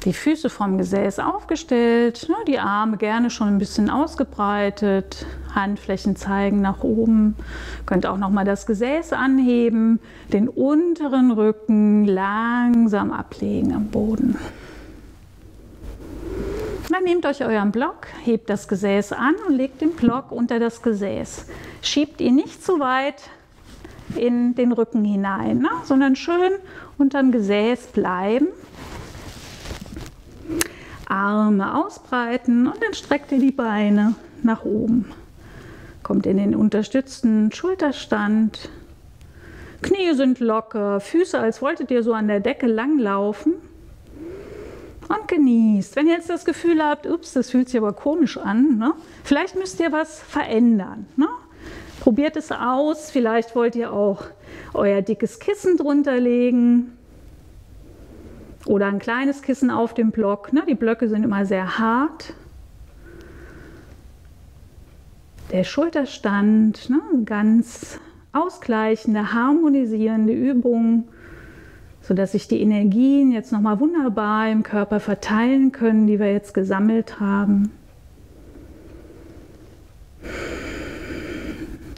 Die Füße vom Gesäß aufgestellt, die Arme gerne schon ein bisschen ausgebreitet, Handflächen zeigen nach oben. Könnt auch nochmal das Gesäß anheben, den unteren Rücken langsam ablegen am Boden. Dann nehmt euch euren Block, hebt das Gesäß an und legt den Block unter das Gesäß. Schiebt ihn nicht zu weit in den Rücken hinein, ne, sondern schön unter dem Gesäß bleiben. Arme ausbreiten und dann streckt ihr die Beine nach oben. Kommt in den unterstützten Schulterstand. Knie sind locker, Füße, als wolltet ihr so an der Decke langlaufen. Und genießt. Wenn ihr jetzt das Gefühl habt, ups, das fühlt sich aber komisch an, ne? Vielleicht müsst ihr was verändern, ne? Probiert es aus, vielleicht wollt ihr auch euer dickes Kissen drunter legen. Oder ein kleines Kissen auf dem Block. Ne? Die Blöcke sind immer sehr hart. Der Schulterstand, ne? Ganz ausgleichende, harmonisierende Übung, sodass sich die Energien jetzt nochmal wunderbar im Körper verteilen können, die wir jetzt gesammelt haben.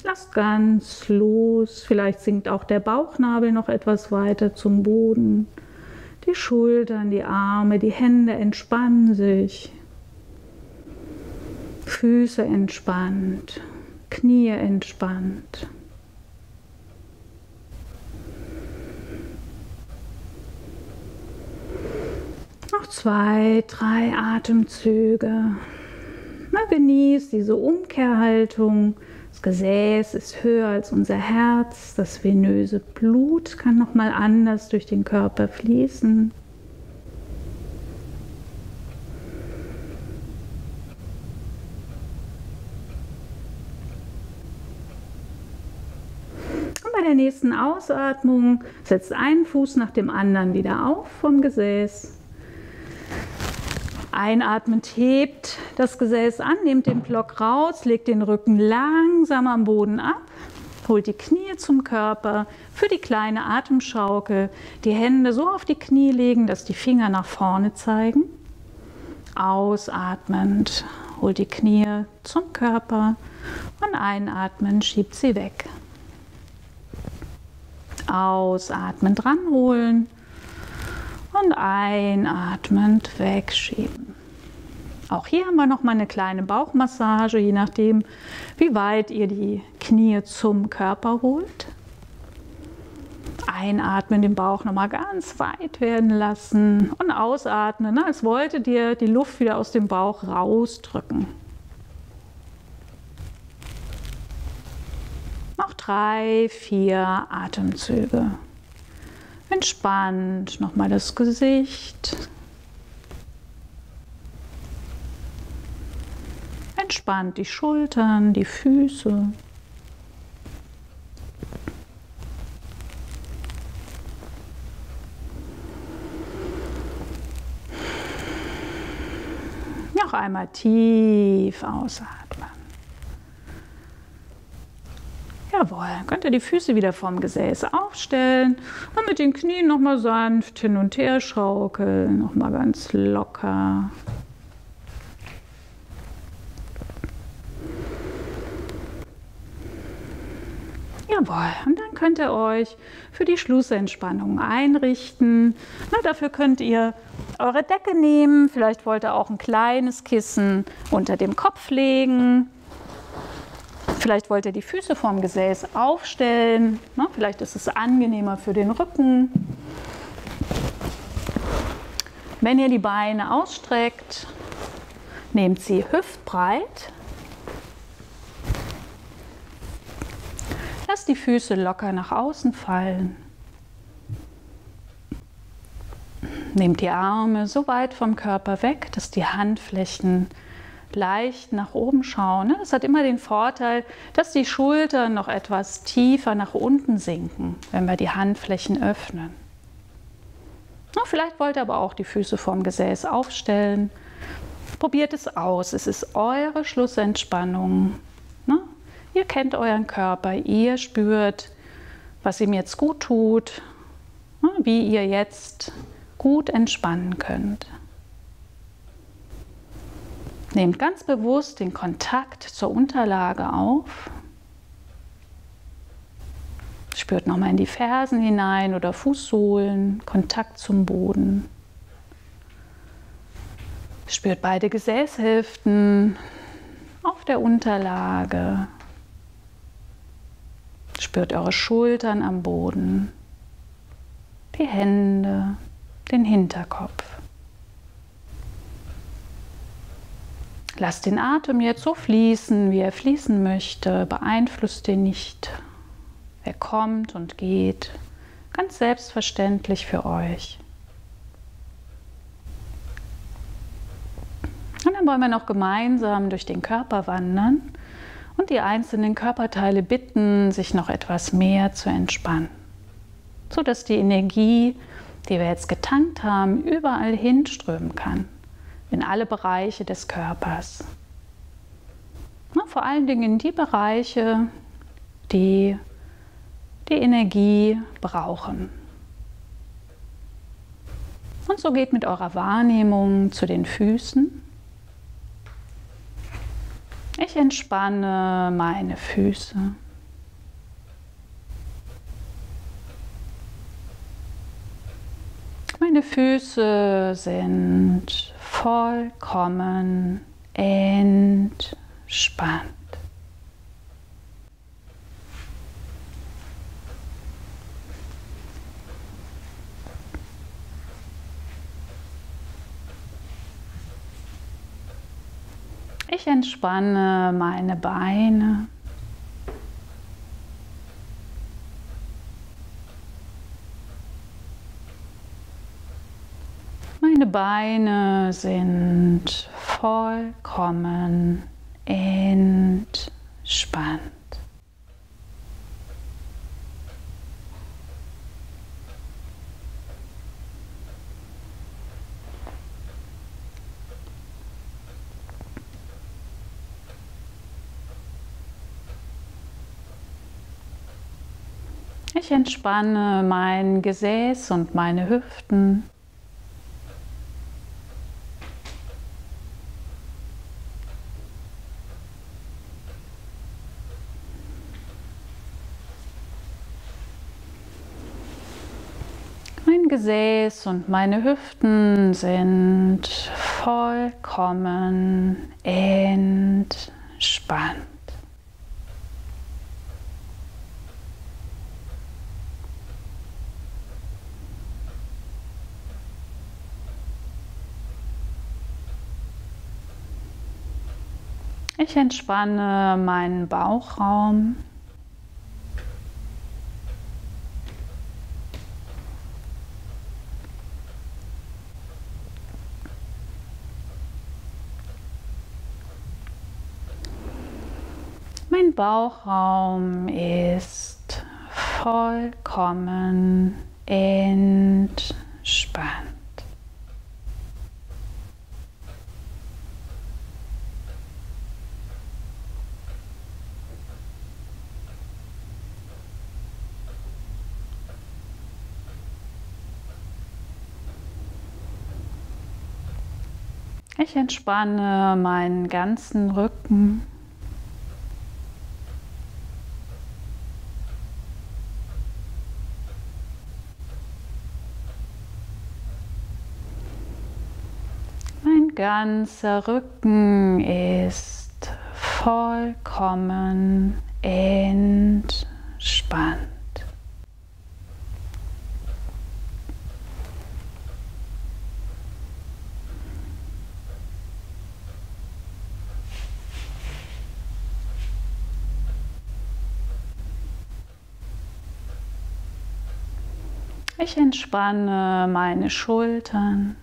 Lasst ganz los. Vielleicht sinkt auch der Bauchnabel noch etwas weiter zum Boden. Die Schultern, die Arme, die Hände entspannen sich, Füße entspannt, Knie entspannt. Noch 2, 3 Atemzüge. Na, genießt diese Umkehrhaltung. Das Gesäß ist höher als unser Herz, das venöse Blut kann nochmal anders durch den Körper fließen. Und bei der nächsten Ausatmung setzt einen Fuß nach dem anderen wieder auf vom Gesäß. Einatmend hebt das Gesäß an, nehmt den Block raus, legt den Rücken langsam am Boden ab, holt die Knie zum Körper für die kleine Atemschaukel. Die Hände so auf die Knie legen, dass die Finger nach vorne zeigen. Ausatmend holt die Knie zum Körper und einatmend schiebt sie weg. Ausatmend ranholen. Und einatmend wegschieben. Auch hier haben wir noch mal eine kleine Bauchmassage, je nachdem, wie weit ihr die Knie zum Körper holt. Einatmen, den Bauch noch mal ganz weit werden lassen und ausatmen, als wolltet ihr die Luft wieder aus dem Bauch rausdrücken. Noch 3, 4 Atemzüge. Entspannt nochmal das Gesicht, entspannt die Schultern, die Füße, noch einmal tief ausatmen. Jawohl, könnt ihr die Füße wieder vom Gesäß aufstellen und mit den Knien nochmal sanft hin und her schaukeln, nochmal ganz locker. Jawohl, und dann könnt ihr euch für die Schlussentspannung einrichten. Na, dafür könnt ihr eure Decke nehmen, vielleicht wollt ihr auch ein kleines Kissen unter dem Kopf legen. Vielleicht wollt ihr die Füße vorm Gesäß aufstellen, ne? Vielleicht ist es angenehmer für den Rücken. Wenn ihr die Beine ausstreckt, nehmt sie hüftbreit. Lasst die Füße locker nach außen fallen. Nehmt die Arme so weit vom Körper weg, dass die Handflächen leicht nach oben schauen. Das hat immer den Vorteil, dass die Schultern noch etwas tiefer nach unten sinken, wenn wir die Handflächen öffnen. Vielleicht wollt ihr aber auch die Füße vorm Gesäß aufstellen. Probiert es aus. Es ist eure Schlussentspannung. Ihr kennt euren Körper, ihr spürt, was ihm jetzt gut tut, wie ihr jetzt gut entspannen könnt. Nehmt ganz bewusst den Kontakt zur Unterlage auf. Spürt nochmal in die Fersen hinein oder Fußsohlen, Kontakt zum Boden. Spürt beide Gesäßhälften auf der Unterlage. Spürt eure Schultern am Boden, die Hände, den Hinterkopf. Lasst den Atem jetzt so fließen, wie er fließen möchte, beeinflusst ihn nicht. Er kommt und geht, ganz selbstverständlich für euch. Und dann wollen wir noch gemeinsam durch den Körper wandern und die einzelnen Körperteile bitten, sich noch etwas mehr zu entspannen, sodass die Energie, die wir jetzt getankt haben, überall hinströmen kann. In alle Bereiche des Körpers. Vor allen Dingen in die Bereiche, die die Energie brauchen. Und so geht mit eurer Wahrnehmung zu den Füßen. Ich entspanne meine Füße. Meine Füße sind vollkommen entspannt. Ich entspanne meine Beine. Meine Beine sind vollkommen entspannt. Ich entspanne mein Gesäß und meine Hüften. Mein Gesäß und meine Hüften sind vollkommen entspannt. Ich entspanne meinen Bauchraum. Mein Bauchraum ist vollkommen entspannt. Ich entspanne meinen ganzen Rücken. Mein ganzer Rücken ist vollkommen entspannt. Ich entspanne meine Schultern.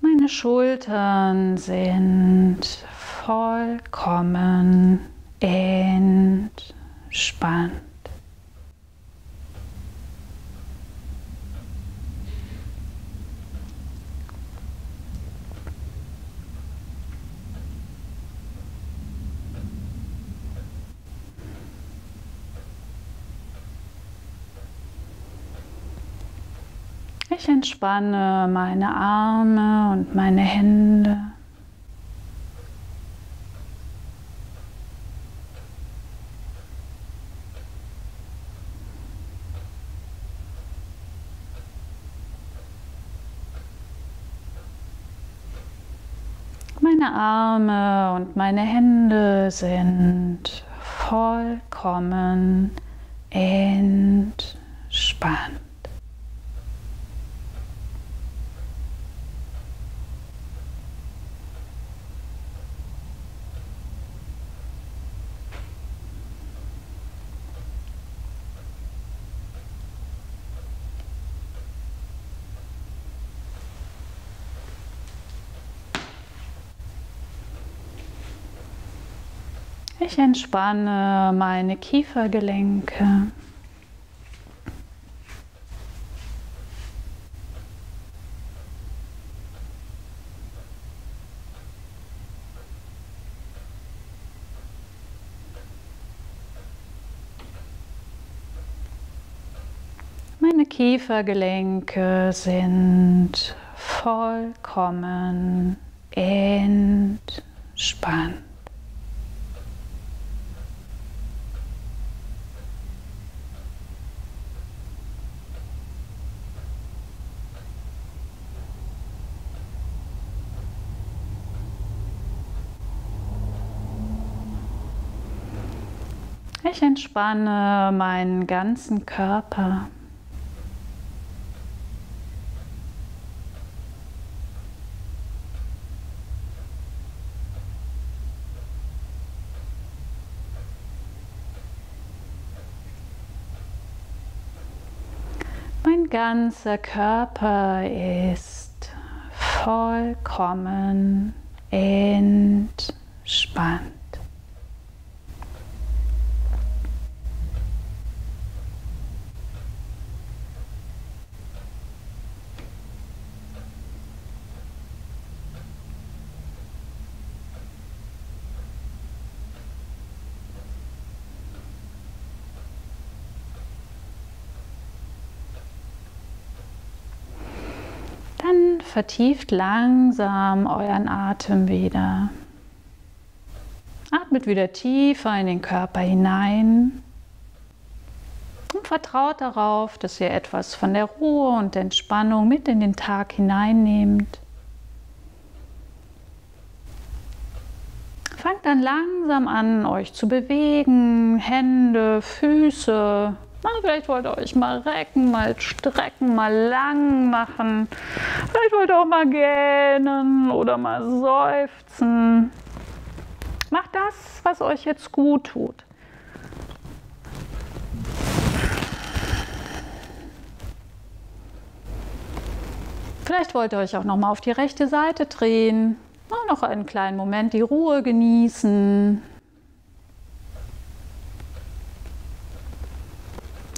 Meine Schultern sind vollkommen entspannt. Ich entspanne meine Arme und meine Hände. Meine Arme und meine Hände sind vollkommen entspannt. Ich entspanne meine Kiefergelenke. Meine Kiefergelenke sind vollkommen entspannt. Ich entspanne meinen ganzen Körper. Mein ganzer Körper ist vollkommen entspannt. vertieft langsam euren Atem wieder. Atmet wieder tiefer in den Körper hinein und vertraut darauf, dass ihr etwas von der Ruhe und der Entspannung mit in den Tag hineinnehmt. Fangt dann langsam an, euch zu bewegen, Hände, Füße. Na, vielleicht wollt ihr euch mal recken, mal strecken, mal lang machen. Vielleicht wollt ihr auch mal gähnen oder mal seufzen. Macht das, was euch jetzt gut tut. Vielleicht wollt ihr euch auch noch mal auf die rechte Seite drehen. Noch einen kleinen Moment die Ruhe genießen.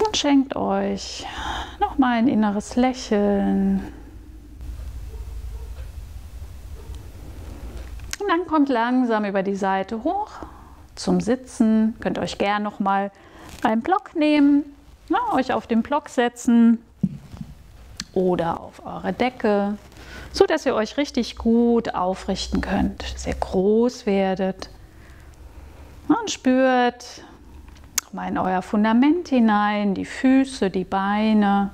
Und schenkt euch nochmal ein inneres Lächeln. Und dann kommt langsam über die Seite hoch zum Sitzen. Könnt euch gern nochmal einen Block nehmen, euch auf den Block setzen oder auf eure Decke, so dass ihr euch richtig gut aufrichten könnt, sehr groß werdet und spürt mal in euer Fundament hinein, die Füße, die Beine,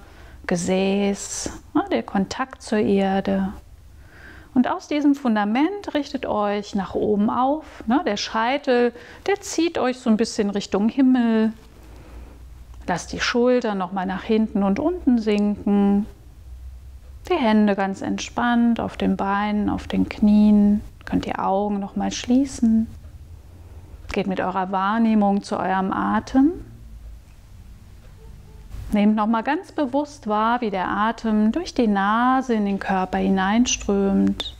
Gesäß, der Kontakt zur Erde. Und aus diesem Fundament richtet euch nach oben auf. Der Scheitel, der zieht euch so ein bisschen Richtung Himmel. Lasst die Schultern nochmal nach hinten und unten sinken. Die Hände ganz entspannt auf den Beinen, auf den Knien. Könnt die Augen nochmal schließen. Geht mit eurer Wahrnehmung zu eurem Atem. Nehmt nochmal ganz bewusst wahr, wie der Atem durch die Nase in den Körper hineinströmt.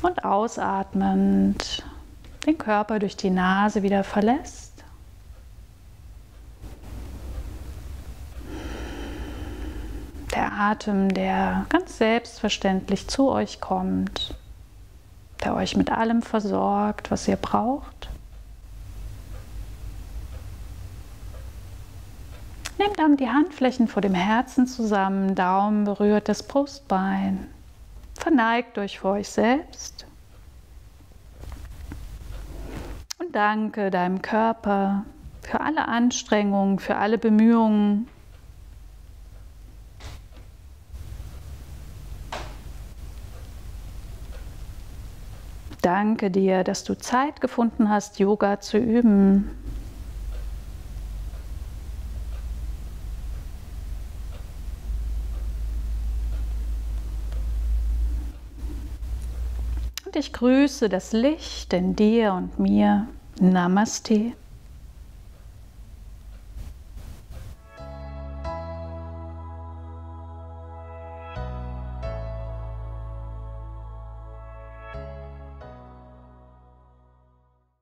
Und ausatmend den Körper durch die Nase wieder verlässt. Der Atem, der ganz selbstverständlich zu euch kommt, der euch mit allem versorgt, was ihr braucht. Nehmt dann die Handflächen vor dem Herzen zusammen, Daumen berührt das Brustbein. Verneigt euch vor euch selbst. Und danke deinem Körper für alle Anstrengungen, für alle Bemühungen. Danke dir, dass du Zeit gefunden hast, Yoga zu üben. Und ich grüße das Licht in dir und mir. Namaste.